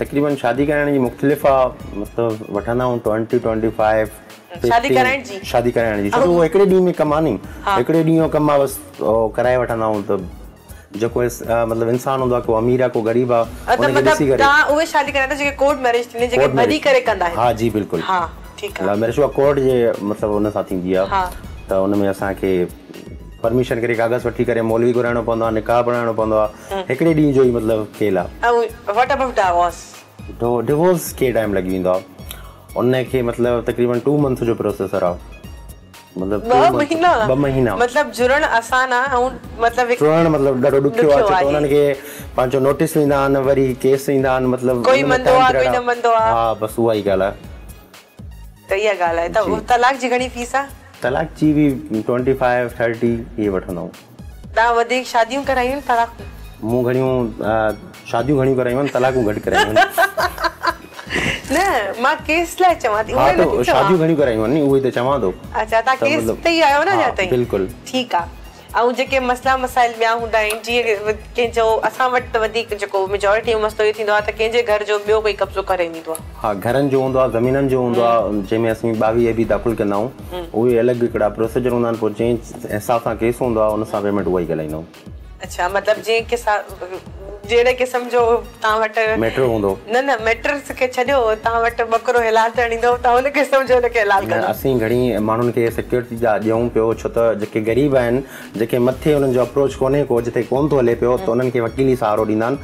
तकरीबन शादी कराने जी मुख्तलिफा मतलब वठाना हूं बीस पच्चीस शादी कराइण जी शादी कराइण जी शुरू एकड़े डी में कमानी एकड़े डी कमा बस कराए वठना हूं। तब जो कोई मतलब इंसान होदा को अमीरा को गरीबा उन्हें देसी करे ता ओए शादी कराता जे कोर्ट मैरिज ने जे बदी करे कंदा है। हां जी बिल्कुल, हां ठीक है। मैरिज कोर्ट जे मतलब उन साथी दिया त उन में असा के परमिशन करे कागज वठी करे मौलवी कराणो पंदा, निकाह बनाणो पंदा, एकड़े डी जो मतलब खेला। What about divorce? तो डिवोर्स के टाइम लगी इंदा उनने के मतलब तकरीबन टू मंथ जो प्रोसेसर आ मतलब दो महीना दो महीना मतलब जुरण आसान आ और मतलब जुरण मतलब डडो दुखियो आ। तो उनन के पांचो नोटिस इंदा न वरी केस इंदा न मतलब कोई मंदो आ कोई न मंदो आ। हां बस वही गाला त ये गाला है। तो तलाक जी घणी फीस आ? तलाक जी भी पच्चीस तीस ये वठना हूं। ता वधिक शादियों करायूं तलाक मु घणियों शादियों घणी करायूं तलाक घट करायूं ना मां केस ला चवाती। हां तो शादी घणी करायो नी ओही ते चवा दो। अच्छा ता केस ते ही आयो ना जाते ही? बिल्कुल ठीक आ। औ जेके मसला मसाइल ब्या हुंदा है जी के जो असा वट वदी जेको मेजॉरिटी मसलो ये थिंदो आ त के जे घर जो बियो कोई कब्जो करे नी दो। हां घरन जो हुंदो आ, जमीनन जो हुंदो आ, जे में असमी बावी ए भी दाखिल कनाऊ ओही अलग एकड़ा प्रोसीजर हुंदा न पोचे हिसाब सा केस हुंदो आ उन सा पेमेंट वही गलाइनाऊ। अच्छा मतलब जे के जेड़े के समझो ता वट मेट्रो हुंदो न न मेट्रो के छडियो ता वट बकरो हिलाल तणींदो ता उन के समझो न के हिलाल कर असि घणी मानुन के सिक्योरिटी जा दियऊ पियो छो त जेके गरीब आन जेके मथे उन जो अप्रोच कोने को जते कोन तो हले पियो तो उनन के वकीली सहारो दीनान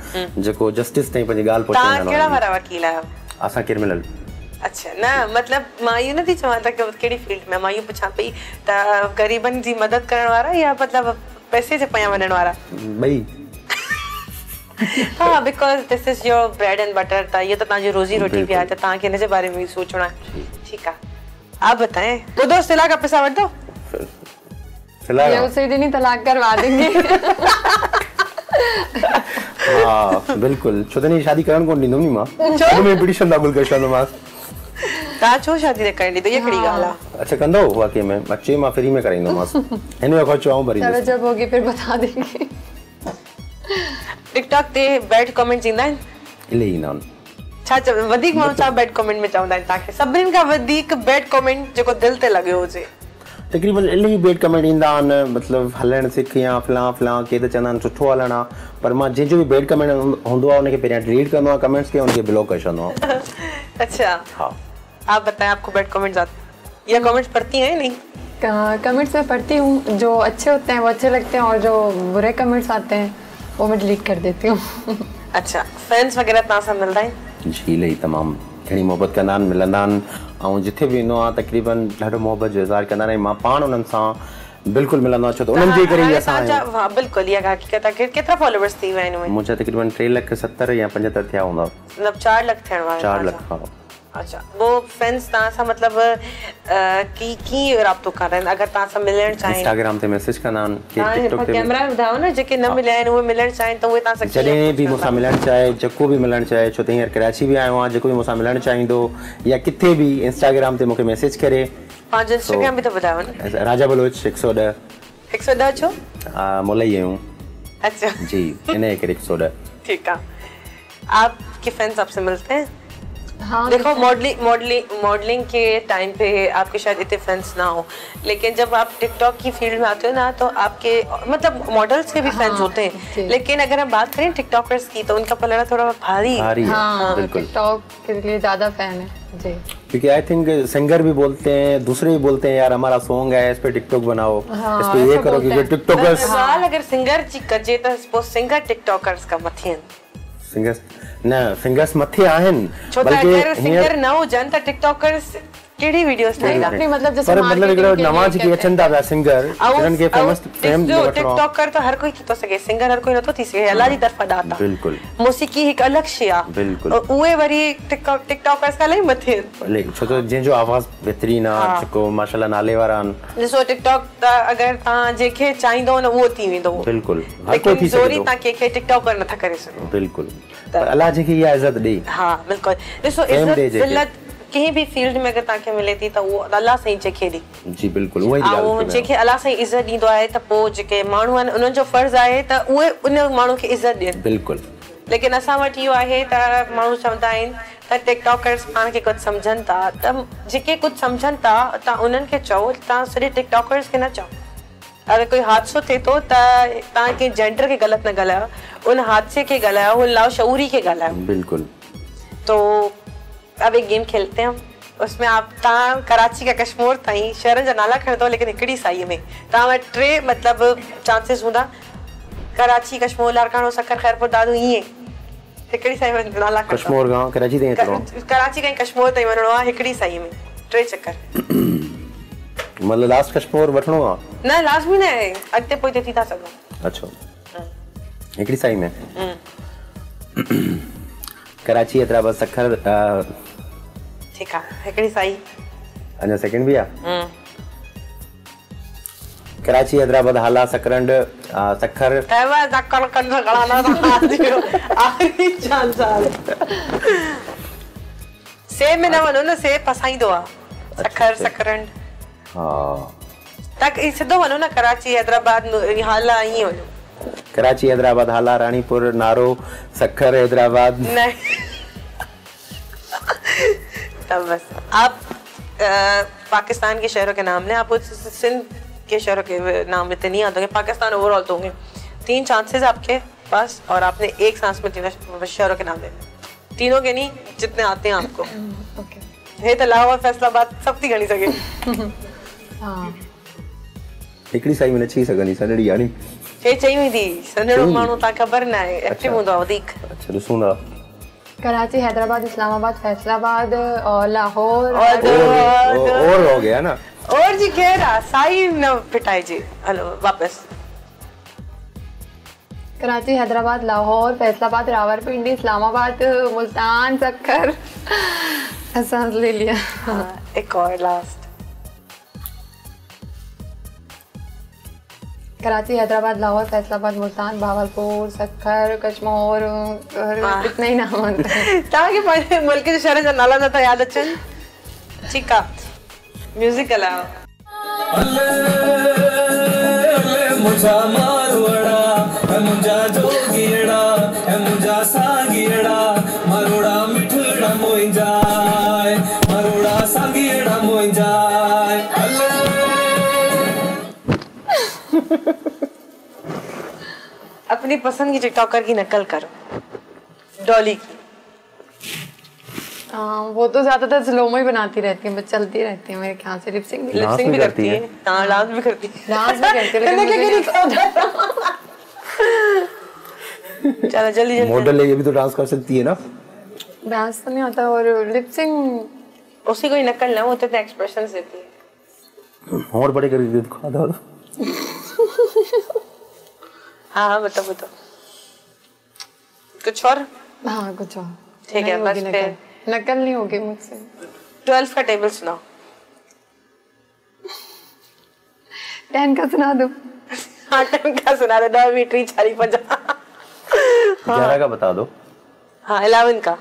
जेको जस्टिस तई पंजी गाल पहुंचे ना। ता केड़ा वाला वकील आ असा क्रिमिनल? अच्छा ना मतलब मां यू न थी चवा त के केड़ी फील्ड में मां यू पूछा पई ता गरीबन जी मदद करण वाला या मतलब पैसे से पया वणन वाला बई? हां because this is your bread and butter था, ये तो ताजी रोजी रोटी भी आता ता के ने बारे में सोचना। ठीक है आप बताएं तो दो सिला का पैसा वट दो सिला ये उसी दिन ही तलाक करवा देंगे। हां बिल्कुल छोदनी शादी करन कोन दिनो नी मां छोद में पिटिशन दाखिल करशा नो मां ता छो शादी रे करनी तो ये खड़ी गाला। अच्छा कंदो वाकई में बच्चे मां फ्री में कराइंदो मां इने खर्चो आऊं भरी चलो जब होगी फिर बता देंगे। टिकटॉक ते बैड कमेंट इंदा इले ही नन छा छ वधिक मां छा बैड कमेंट में चाहंदा ताके सबरिन का वधिक बैड कमेंट जेको दिल ते लगे हो जे तकरीबन इले ही बैड कमेंट इंदा न मतलब हलण सिख या फला फला के त चंदन सुठो हलणा पर मां जे जो भी बैड कमेंट होंदो आ उनके पेरिया डिलीट करनो आ कमेंट्स के उनके ब्लॉक कर छनो। अच्छा हां आप बताएं आपको बैड कमेंट्स आते या कमेंट्स पढ़ती हैं नहीं? कमेंट्स मैं पढ़ती हूं, जो अच्छे होते हैं वो अच्छे लगते हैं और जो बुरे कमेंट्स आते हैं वो मैं डिलीट कर देती हूँ। अच्छा फ्रेंड्स वगैरह ता सा मिलदा है जी ले तमाम घणी मोहब्बत कनान मिलंदान और जिथे भी नो तकरीबन ढाढो मोहब्बत जो इजहार कनान है मां पाण उनन सा बिल्कुल मिलंदा छो तो उनन जे करे या सा हां बिल्कुल ये हकीकत है कितना फॉलोअर्स थी वन में मुझे तकरीबन तीन लाख सत्तर या पचहत्तर थिया हुंदा मतलब चार लाख थण वाला चार लाख। अच्छा वो फ्रेंड्स ता सा मतलब की की राब्तो करन अगर ता सा मिलन चाहे इंस्टाग्राम ते मैसेज कनान के टिकटॉक ते कैमरा उधाओ ना जेके न मिलन वो मिलन चाहे तो वो ता सके जने भी मुसा मिलन चाहे जको भी मिलन चाहे छो ते कराची भी आयो आ जको भी मुसा मिलन चाहे दो या किथे भी इंस्टाग्राम ते मोके मैसेज करे पांच इंस्टाग्राम भी तो बताओ ना राजा बलोच एक सौ दस एक सौ दस छो मोलई हूं। अच्छा जी इने एक एक सौ दस ठीक है। आप के फ्रेंड्स आपसे मिलते हैं? हाँ, देखो मॉडलिंग मॉडलिंग मॉडलिंग के टाइम पे आपके शायद इतने फ्रेंड्स ना हो लेकिन जब आप टिकटॉक की फील्ड में आते हो ना तो आपके मतलब मॉडल्स के भी हाँ, फ्रेंड्स होते हैं लेकिन अगर हम बात करें टिकटॉकर्स की तो उनका पलड़ा थोड़ा भारी भारी है। हाँ, बिल्कुल टिकटॉक के लिए ज़्यादा फैन है जी क्योंकि आई थिंक सिंगर भी बोलते हैं दूसरे भी बोलते हैं यार हमारा सॉन्ग है इस पे टिकटॉक बनाओ हाँ, इस पे ये करो क्योंकि टिकटॉकर्स अगर सिंगर जी कजे तो सिंगर टिकटॉकर्स का मथियन सिंगर्स ना सिंगर्स मथे आहिन बल्कि सिंगर न हो जन त टिकटॉकर्स केडी वीडियोस नहीं अपनी मतलब जैसे पर मतलब एकड़ा नवाज की अचंदा दा सिंगर जन के फेमस फेम जो टिकटॉकर तो हर कोई की तो सके सिंगर हर कोई न तो थी सके अल्लाह दी तरफ दाता बिल्कुल मौसीकी एक अलग शिया बिल्कुल और ओए वरी टिकटॉक टिकटॉकर्स का नहीं मथे लेकिन छो तो जे जो आवाज बेहतरीन आ को माशाल्लाह नाले वारान जसो टिकटॉक ता अगर ता जेके चाहिदो न वो थी वेंदो बिल्कुल हर कोई थी सके ता के के टिकटॉकर न था करे सको बिल्कुल अल्लाह जी की इज्जत दे हां बिल्कुल जसो इज्जत जिल्लत कहीं भी फील्ड में अगर ताके मिले थी तो वो अल्लाह से ही चखे दी जी बिल्कुल वही आ वो चखे अल्लाह से इज्जत दी दो आए तो पो जके मानू अन उन जो फर्ज आए तो ओए उन मानू के इज्जत दे बिल्कुल लेकिन असा वट यो आहे त मानू समझदा है त टिकटॉकर्स पान के कुछ समझन ता त जके कुछ समझन ता त उनन के चाहो ता सरे टिकटॉकर्स के ना चाहो अगर कोई हादसो थे तो ता ता के जेंडर के गलत न गलायो उन हादसे के गलायो उन लाशऊरी के गलायो बिल्कुल। तो अब एक गेम खेलते हैं हम उसमें आप ता कराची का कश्मीर ताई शहर जा नाला खड़ दो लेकिन एकड़ी साई में ता में ट्रे मतलब चांसेस हुंदा कराची कश्मीर लारकानो सकर खैरपुर दादू ये एकड़ी साई में नाला खड़ कश्मीर गांव कराची दे तो कराची का कश्मीर ताई वणो आ एकड़ी साई में ट्रे चक्कर मतलब लास्ट कश्मीर वठणो आ ना लास्ट भी नहीं अगते पोते थी था सको। अच्छा एकड़ी साई में कराची हैदराबाद सखर ठीक है एकड़ी साई अन सेकंड भी आ हम कराची हैदराबाद हाला सकरंड सखर तवा जकल कन गलाना आखिरी चांस आ से में ना वनो ना से पसाई दो सखर सकरंड हां तक इसे दो वनो ना कराची हैदराबाद हाला ही हो कराची हैदराबाद हाला रानीपुर नारो सखर हैदराबाद नहीं तब बस आप आ, पाकिस्तान के शहरों के नाम लें आप सिंध के शहरों के नाम इतने नहीं आते होंगे पाकिस्तान ओवरऑल तो होंगे तीन चांसेस आपके पास और आपने एक सांस में तीन शहरों के नाम लेने तीनों के नहीं जितने आते हैं आपको ओके हे तो लाहौर फैसलाबाद सब थी गणी सके हां एकड़ी सही में अच्छी सगनी सडड़ी यानी हे चाहिए हुई थी सनड़ो मानो ता खबर ना है एक्टिव होंदा अधिक अच्छा सुना कराची हैदराबाद इस्लामाबाद फैसलाबाद और लाहौर और, और, और, और हो गया ना और जी केरा साई न पिटाई जी हेलो वापस कराची हैदराबाद लाहौर फैसलाबाद रावलपिंडी इस्लामाबाद मुल्तान सक्कर ऐसा ले लिया हाँ, एक और लास्ट कराची हैदराबाद लाहौर फैसलाबाद मुल्तान भावलपुर सक्खर कश्मीर और इतने ही नाम हैं ताकि पहले मुल्क के शहर का नाला ना था याद अचन ठीक है म्यूजिक चलाओ अल्ले अल्ले मुझा मारवड़ा है मुझा जोगिड़ा है मुझा सागिड़ा मरोड़ा मिठड़ा मोई जाए मरोड़ा सागिड़ा मोई जाए अल्ले अपनी पसंद की टिकटॉकर की नकल करो डॉली की आ, वो तो ज्यादातर स्लो में ही बनाती रहती है बस चलती रहती है मेरे ख्याल से लिपसिंग लिपसिंग भी करती है हां डांस भी करती है डांस भी करती है लेकिन मुझे नहीं पता चलो जल्दी जल्दी। मॉडल है ये भी तो डांस कर सकती है ना। डांस तो नहीं आता और लिप सिंग उसी कोई नकल ना, वो तो एक्सप्रेशन देती है। और बड़े करके दिखा दो। हाँ हाँ बताओ बताओ कुछ और। हाँ कुछ और ठीक है बस। फिर नकल नहीं होगी मुझसे। ट्वेल्व का टेबल सुनाओ। टेन का सुना दो। हाँ टेन का सुना दो। दो बीटरी चारी पचास। ग्यारह का बता दो। हाँ इलेवन का।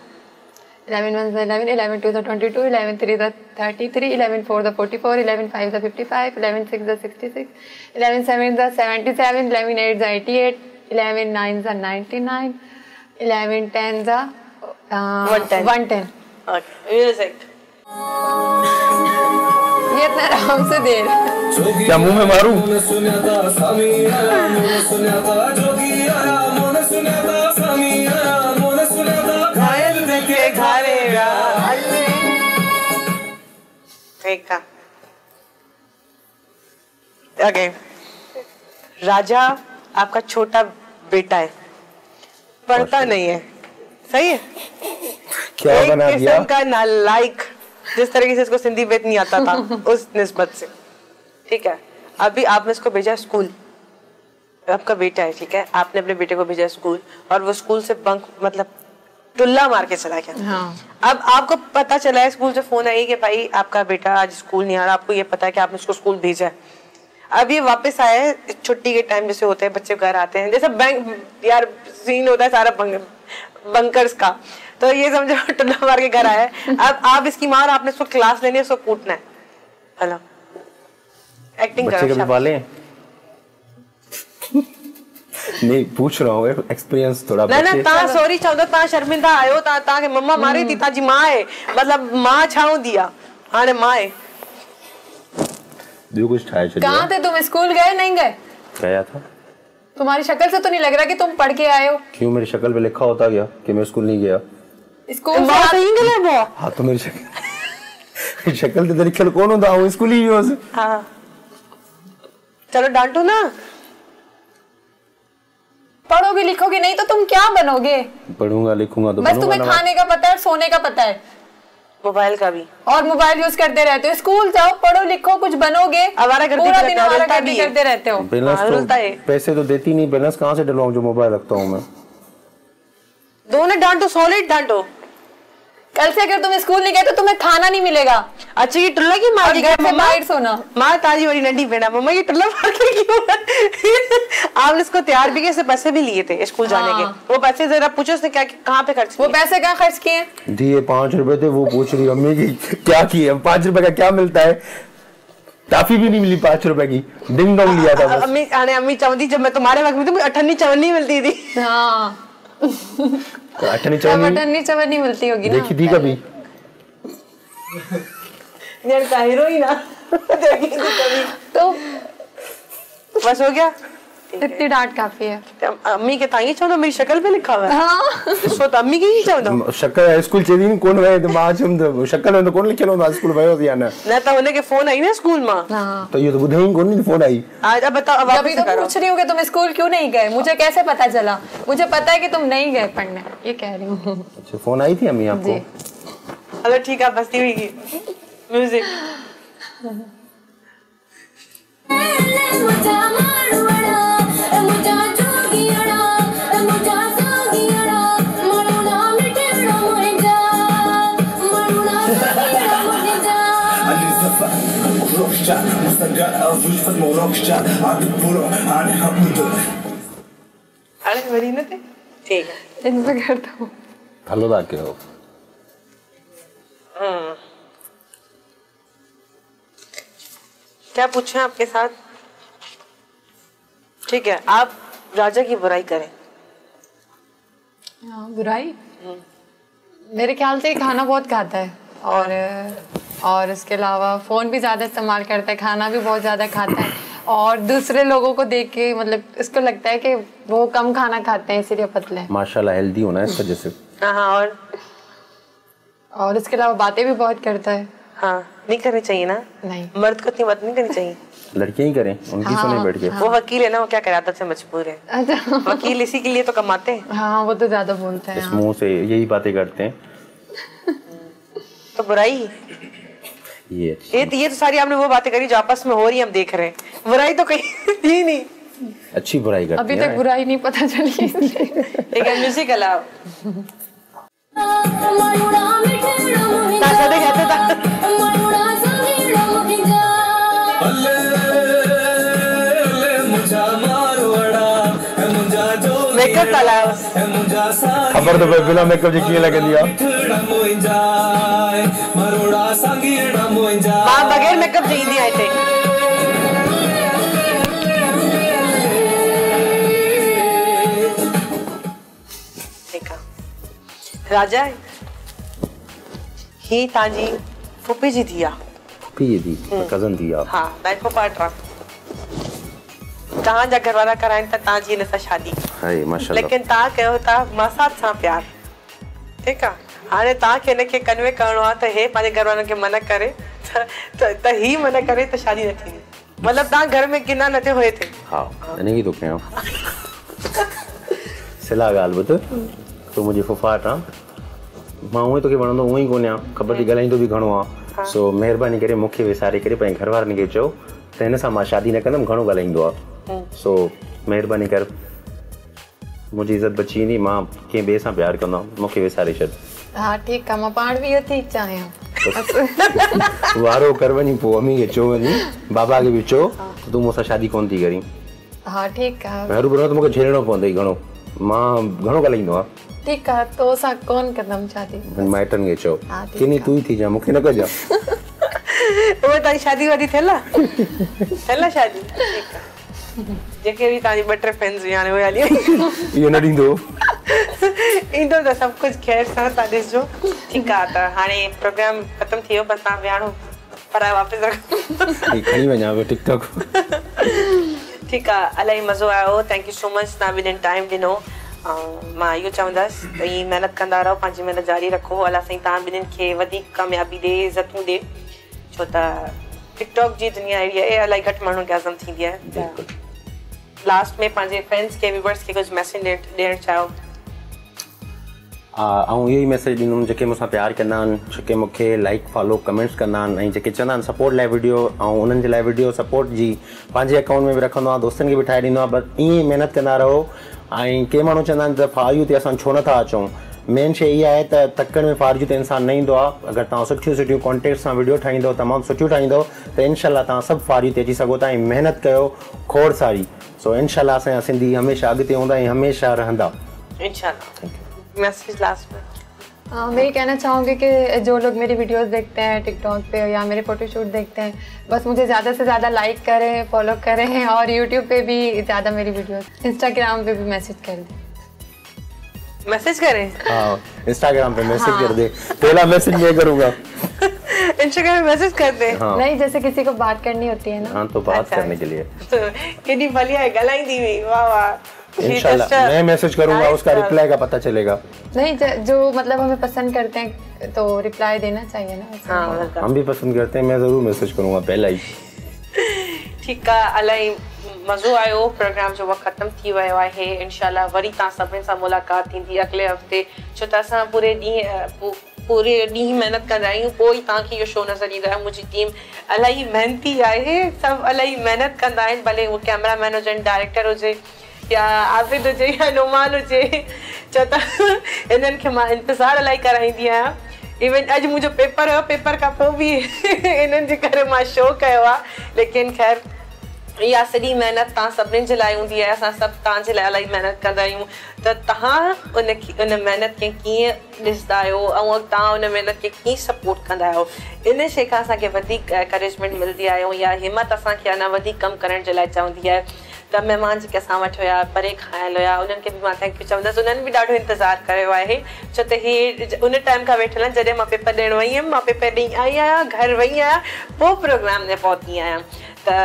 Eleven one eleven, eleven two twenty two, eleven three thirty three, eleven four the forty four, eleven five the fifty five, eleven six the sixty six, eleven seven the seventy seven, eleven eight the eighty eight, eleven nine the ninety nine, eleven ten the one ten. Music ये इतना आराम से दे रहा क्या मुंह में मारूं? Okay. राजा आपका छोटा बेटा है, पढ़ता नहीं है, सही है? क्या एक बना दिया? का नालायक, जिस तरीके से इसको सिंधी बेत नहीं आता था उस निस्बत से। ठीक है, अभी आपने इसको भेजा स्कूल, आपका बेटा है, ठीक है, आपने अपने बेटे को भेजा स्कूल और वो स्कूल से बंक मतलब टुल्ला मार के चला गया। हाँ। अब आपको पता चला है स्कूल से फोन आई कि भाई आपका बेटा आज स्कूल नहीं आ रहा, आपको ये पता है कि आपने उसको स्कूल भेजा है। अब ये वापस आया है छुट्टी के टाइम, जैसे होते हैं बच्चे घर आते हैं, जैसे बैंक यार सीन होता है सारा बंकर्स का, तो ये समझो टुल्ला मार के घर आया है। अब आप इसकी माँ और आपने उसको क्लास लेनी है, उसको कूटना है। हेलो एक्टिंग नहीं पूछ रहा हूँ एक्सपीरियंस थोड़ा ना ना ता सॉरी चाहूँ ता शर्मिंदा आयो ता ता के मम्मा मारी थी ताजी माँ है मतलब माँ छाऊँ दिया हाँ ने माँ है जो कुछ ठाया चलिए। कहाँ थे तुम? स्कूल गए नहीं गए? गया था। तुम्हारी शक्ल से तो नहीं लग रहा कि तुम पढ़ के आए हो। क्यों मेरी शक्ल पे लिखा होता गया कि मैं स्कूल नहीं गया? स्कूल हाँ तो मेरी शक्ल शक्ल तरीके कौन होता हूँ स्कूल ही। हाँ चलो डांटो ना, पढ़ोगे लिखोगे नहीं तो तुम क्या बनोगे? पढ़ूंगा लिखूंगा तो बस। तुम्हें खाने का पता है, सोने का पता है, मोबाइल का भी, और मोबाइल यूज करते रहते हो। स्कूल जाओ, पढ़ो लिखो, कुछ बनोगे। पूरा दिन आवारागर्दी करते रहते हो। पैसे तो देती नहीं, बैलेंस कहाँ से डलवाऊं जो मोबाइल रखता हूँ मैं? दोनों डांटो, सॉलिड डांटो। कल से अगर तुम स्कूल नहीं गए तो तुम्हें खाना नहीं मिलेगा। अच्छा ये टुल्ला की मार घर से बाहर सोना। माँ ताजी वाली नंडी बेटा मम्मा ये टुल्ला मार के क्यों? आपने इसको तैयार भी किया, पैसे भी लिए थे स्कूल जाने के। वो पैसे जरा पूछो उसने क्या कहाँ पे खर्च किए? वो पैसे कहाँ खर्च किए? दिए पाँच रुपए थे। वो पूछ रही अम्मी की क्या किए? पाँच रुपए का क्या मिलता है? काफी भी नहीं मिली पाँच रुपए की। डिंग डोंग लिया था। अम्मी अम्मी चाहती जब मैं तुम्हारे वक्त में तो अठन्नी चवन्नी मिलती थी। हाँ अठन्नी चवन्नी चवन्नी मिलती होगी ना। देखी थी कभी? ही ना देखी थी कभी तो बस हो गया। इतनी डांट काफी है। अम्मी के ताई चलो मेरी शक्ल पे लिखा हुआ है। हाँ। इसको तो अम्मी की ही चलो शक्ल स्कूल चली नहीं कौन है दिमाग हम शक्ल में तो कौन लिखलो ना स्कूल भयो दिया ना ना तो होने के फोन आई ना स्कूल मां। हां तो ये तो बुधई कौन नहीं फोन आई आज। अब बताओ अब अभी तो पूछ रही हो कि तुम स्कूल क्यों नहीं गए? मुझे कैसे पता चला? मुझे पता है कि तुम नहीं गए पढ़ने, ये कह रही हूं। अच्छा फोन आई थी अम्मी आपको? हेलो ठीक है बस्ती हुई म्यूजिक ठीक है इन पे करता हूँ। हेलो लाके हो क्या पूछे आपके साथ? ठीक है आप राजा की बुराई करें। हाँ बुराई मेरे ख्याल से खाना बहुत खाता है और और इसके अलावा फ़ोन भी ज़्यादा इस्तेमाल करता है, खाना भी बहुत ज़्यादा खाता है और दूसरे लोगों को देख के मतलब इसको लगता है कि वो कम खाना खाते हैं इसीलिए पतले हैं। माशाल्लाह हेल्दी होना है इस वजह से। हाँ और और इसके अलावा बातें भी बहुत करता है। हाँ नहीं करनी चाहिए ना। नहीं मर्द को इतनी बात नहीं करनी चाहिए। लड़कियां ही करें, उनकी हाँ, सुने बैठ के। हाँ। वो वकील है ना, वो क्या करादत से मजबूर है। अच्छा। वकील इसी के लिए तो कमाते हैं। हाँ, वो तो ज्यादा बोलते हैं। इस मुंह से यही बातें करते हैं। तो बुराई ये ये तो, ये तो सारी आपने वो बातें करी जो आपस में हो रही है, हम देख रहे हैं। बुराई तो कहीं थी नहीं, अच्छी बुराई करते हैं। अभी तक बुराई नहीं पता चली। ठीक है, म्यूजिक अलाव। मेकअप अलाव। खबर तो बिना मेकअप जी की लगे दिया। मां बगैर मेकअप जी दी आए थे। राजा ही ताजी फुपी जी दिया, फुपी जी दी, कजन दिया। हां, मैं को पाटरा ता जा घरवाला कराइन ता ताजी ने सा शादी। हाय माशाल्लाह। लेकिन ता कहो ता मासात सा प्यार। ठीक है, हाने ता के ने के कन्वे करणो आ त हे पाजे घरवाला के मना करे त त ही मना करे त शादी न थी। मतलब ता घर में किना नते होए थे। हां, नहीं तो कहो सिला गाल बत तो मुझे फुफाट आ मां उहे तो के वणंदो उहे ही कोन्या खबर दी गलाइंदो भी घणो आ। सो मेहरबानी करे मुखे विसारे करे पे घरवार ने के चो त इन सा मां शादी न कंदम, घणो गलाइंदो आ। सो मेहरबानी कर मुझे इज्जत बची नी, मां के बे सा प्यार कंदा, मुखे विसारे छद। हां ठीक आ, मां पाण भी होती चाहया वारो करवनी पो अमी के चो वनी बाबा के भी चो तू मोसा शादी कोन थी करी। हां ठीक आ, मेहरु बरो तो मुके झेलणो पवंदो घणो, मां घणो गलाइंदो आ। ठीक है, तो सा कौन कदम चाहती माइटन के चो किनी तू ही थी जा, मुखे न कर जा। ओ तारी शादी वादी थेला थेला शादी। ठीक है, जेके भी तारी बटर फ्रेंड्स याने हो आली ये न दिंदो इंदो तो सब कुछ खैर सा ता दिस जो। ठीक है, तो हाने प्रोग्राम खत्म थियो, बस ता व्याणो पर वापस रखो। ठीक है, मैं जावे टिकटॉक। ठीक है, अलाई मजो आयो, थैंक यू सो मच ना विद इन टाइम दिनो। मां यो चाहंदसि त ई मेहनत कंदा रहो, पंहिंजी मेहनत जारी रखो। अला साईं तव्हां ॿिन्हिनि खे वधीक कामयाबी ॾे, इज़तूं ॾे, छो त टिकटॉक जी दुनिया अहिड़ी आहे, इलाही घटि माण्हुनि खे आज़म थींदी आहे। लास्ट में पंहिंजे फ्रेंड्स खे व्यूवर्स खे कुझु मैसेज ॾियणु चाहियो? ऐं इहो ई मैसेज ॾींदुमि जेके मूंसां प्यार कंदा आहिनि, जेके मूंखे लाइक फॉलो कमेंट्स कंदा आहिनि ऐं जेके चवंदा आहिनि सपोर्ट लाइ वीडियो, ऐं उन्हनि जे लाइ वीडियो सपोर्ट जी पंहिंजे अकाउंट में बि रखंदो आहियां, दोस्तनि खे बि ठाहे ॾींदो आहियां। बसि ईअं ई मेहनत कंदा रहो। ऐं के माण्हू चवंदा आहिनि त फारियूं ते असां छो नथा अचूं, मेन शइ इहा आहे त तकड़ि में फारियूं ते इंसानु न ईंदो आहे। अगरि तव्हां सुठियूं सुठियूं कॉन्टेंट सां वीडियो ठाहींदो, तमामु सुठियूं ठाहींदो, त इनशाला तव्हां सभु फारियूं ते अची सघो था ऐं महिनत कयो खोड़ सारी। सो इनशाला असांजा सिंधी हमेशह अॻिते हूंदा ऐं हमेशह रहंदा इनशाला। मैसेज लास्ट में हाँ, मैं कहना चाहूँगी कि जो लोग मेरी वीडियोस देखते हैं टिकटॉक पे या मेरे फ़ोटोशूट देखते हैं, बस मुझे ज़्यादा से ज़्यादा लाइक करें, फॉलो करें, और यूट्यूब पे भी ज़्यादा मेरी वीडियोस, इंस्टाग्राम पे भी मैसेज कर दें। मैसेज करें? हाँ, इंस्टाग्राम पे मैसेज हाँ। कर दे, पहला मैसेज मैं करूँगा। इंस्टाग्राम पे मैसेज कर दे हाँ। नहीं, जैसे किसी को बात करनी होती है ना हाँ, तो बात करने के लिए कितनी भलिया गलाई दी हुई, वाह वाह। इंशाल्लाह मैं मैसेज करूंगा, उसका रिप्लाई का पता चलेगा। नहीं जो मतलब हमें पसंद करते हैं तो रिप्लाई देना चाहिए ना। हाँ, हम भी पसंद करते हैं, मैं जरूर मैसेज करूंगा पहला ही। ठीक है, अलाई मज़ो आयो, प्रोग्राम जो वक्त खत्म थी वो है। इंशाल्लाह वरी ता सबन सा मुलाकात थी अगले हफ्ते, छो त पूरे डी पूरे डी मेहनत कर रही हूं, कोई ता की यो शो नजर नहीं रहा। मुझे टीम अलाई मेहनती है, सब अलाई मेहनत करदा है, भले वो कैमरा मैन हो, डायरेक्टर हो या आबिद हुए या नोमान हुए, चौथा इन्हन के मां इंतजार अलाई कराईंदी आहियां। इवन अज मुझो पेपर हो, पेपर का पो भी इन्हन जे करे मां शो कयो आ, लेकिन खैर या सॼी मेहनत ता सभिनी जे लाइ हूंदी आहे। असां सभु तव्हांजे लाइ अलाई मेहनत कंदा आहियूं, त तव्हां उन उन महिनत खे कीअं ॾिसंदा आहियो ऐं तव्हां उन महिनत खे कीअं सपोर्ट कंदा आहियो, इन शइ खां असांखे वधीक एनकरेजमेंट मिलंदी आहे या हिमत असांखे अञा वधीक कमु करण जे लाइ चवंदी आहे। त महिमान जेके असां वटि हुया, परे खाइल हुया, उन्हनि खे बि मां थैंक यू चवंदसि। उन्हनि बि ॾाढो इंतज़ारु कयो आहे, छो त इहे उन टाइम खां वेठल आहिनि जॾहिं मां पेपर ॾियणु वई हुयमि, मां पेपर ॾेई आई आहियां, घर वई आहियां, पोइ प्रोग्राम में पहुती आहियां। त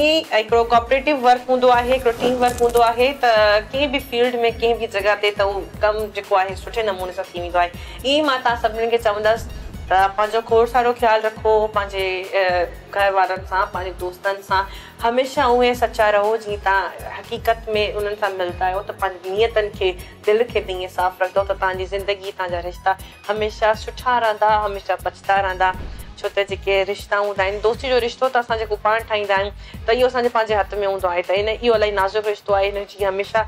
ईअं हिकिड़ो कोऑपरेटिव वर्क हूंदो आहे, हिकिड़ो टीम वर्क हूंदो आहे, त कंहिं बि फील्ड में कंहिं बि जॻह ते त उहो कमु जेको आहे सुठे नमूने सां थी वेंदो आहे। ईअं मां तव्हां सभिनीनि खे चवंदसि त पंहिंजो खोड़ सारो ख्याल रखो, पंहिंजे घर वारनि सां, पंहिंजे दोस्तनि सां हमेशा उहे सचा रहो जीअं तव्हां हक़ीक़त में उन्हनि सां मिलंदा आहियो। त पंहिंजी नियतनि खे, दिलि खे बि ईअं साफ़ रखंदो त तव्हांजी ज़िंदगी, तव्हांजा रिश्ता हमेशा सुठा रहंदा, हमेशा बचंदा रहंदा। छो त जेके रिश्ता हूंदा आहिनि, दोस्ती जो रिश्तो त असां जेको पाण ठाहींदा आहियूं त इहो असांजे पंहिंजे हथ में हूंदो आहे। त इन इहो इलाही नाज़ुक रिश्तो आहे, हिन जी हमेशा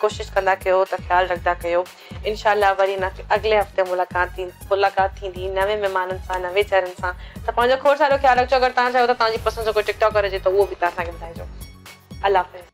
कोशिशि कंदा कयो त ख़्यालु रखंदा कयो। इंशाल्लाह वरी न अॻिले हफ़्ते मुलाक़ात थी मुलाक़ात थींदी नवे महिमाननि सां, नवे चेहरनि सां। त पंहिंजो खोड़ सारो ख़्यालु रखिजो। अगरि तव्हां चाहियो त तव्हांजी पसंदि जो कोई टिकटॉकर हुजे त उहो बि तव्हां असांखे ॿुधाइजो। अल्लाह हाफ़िज़।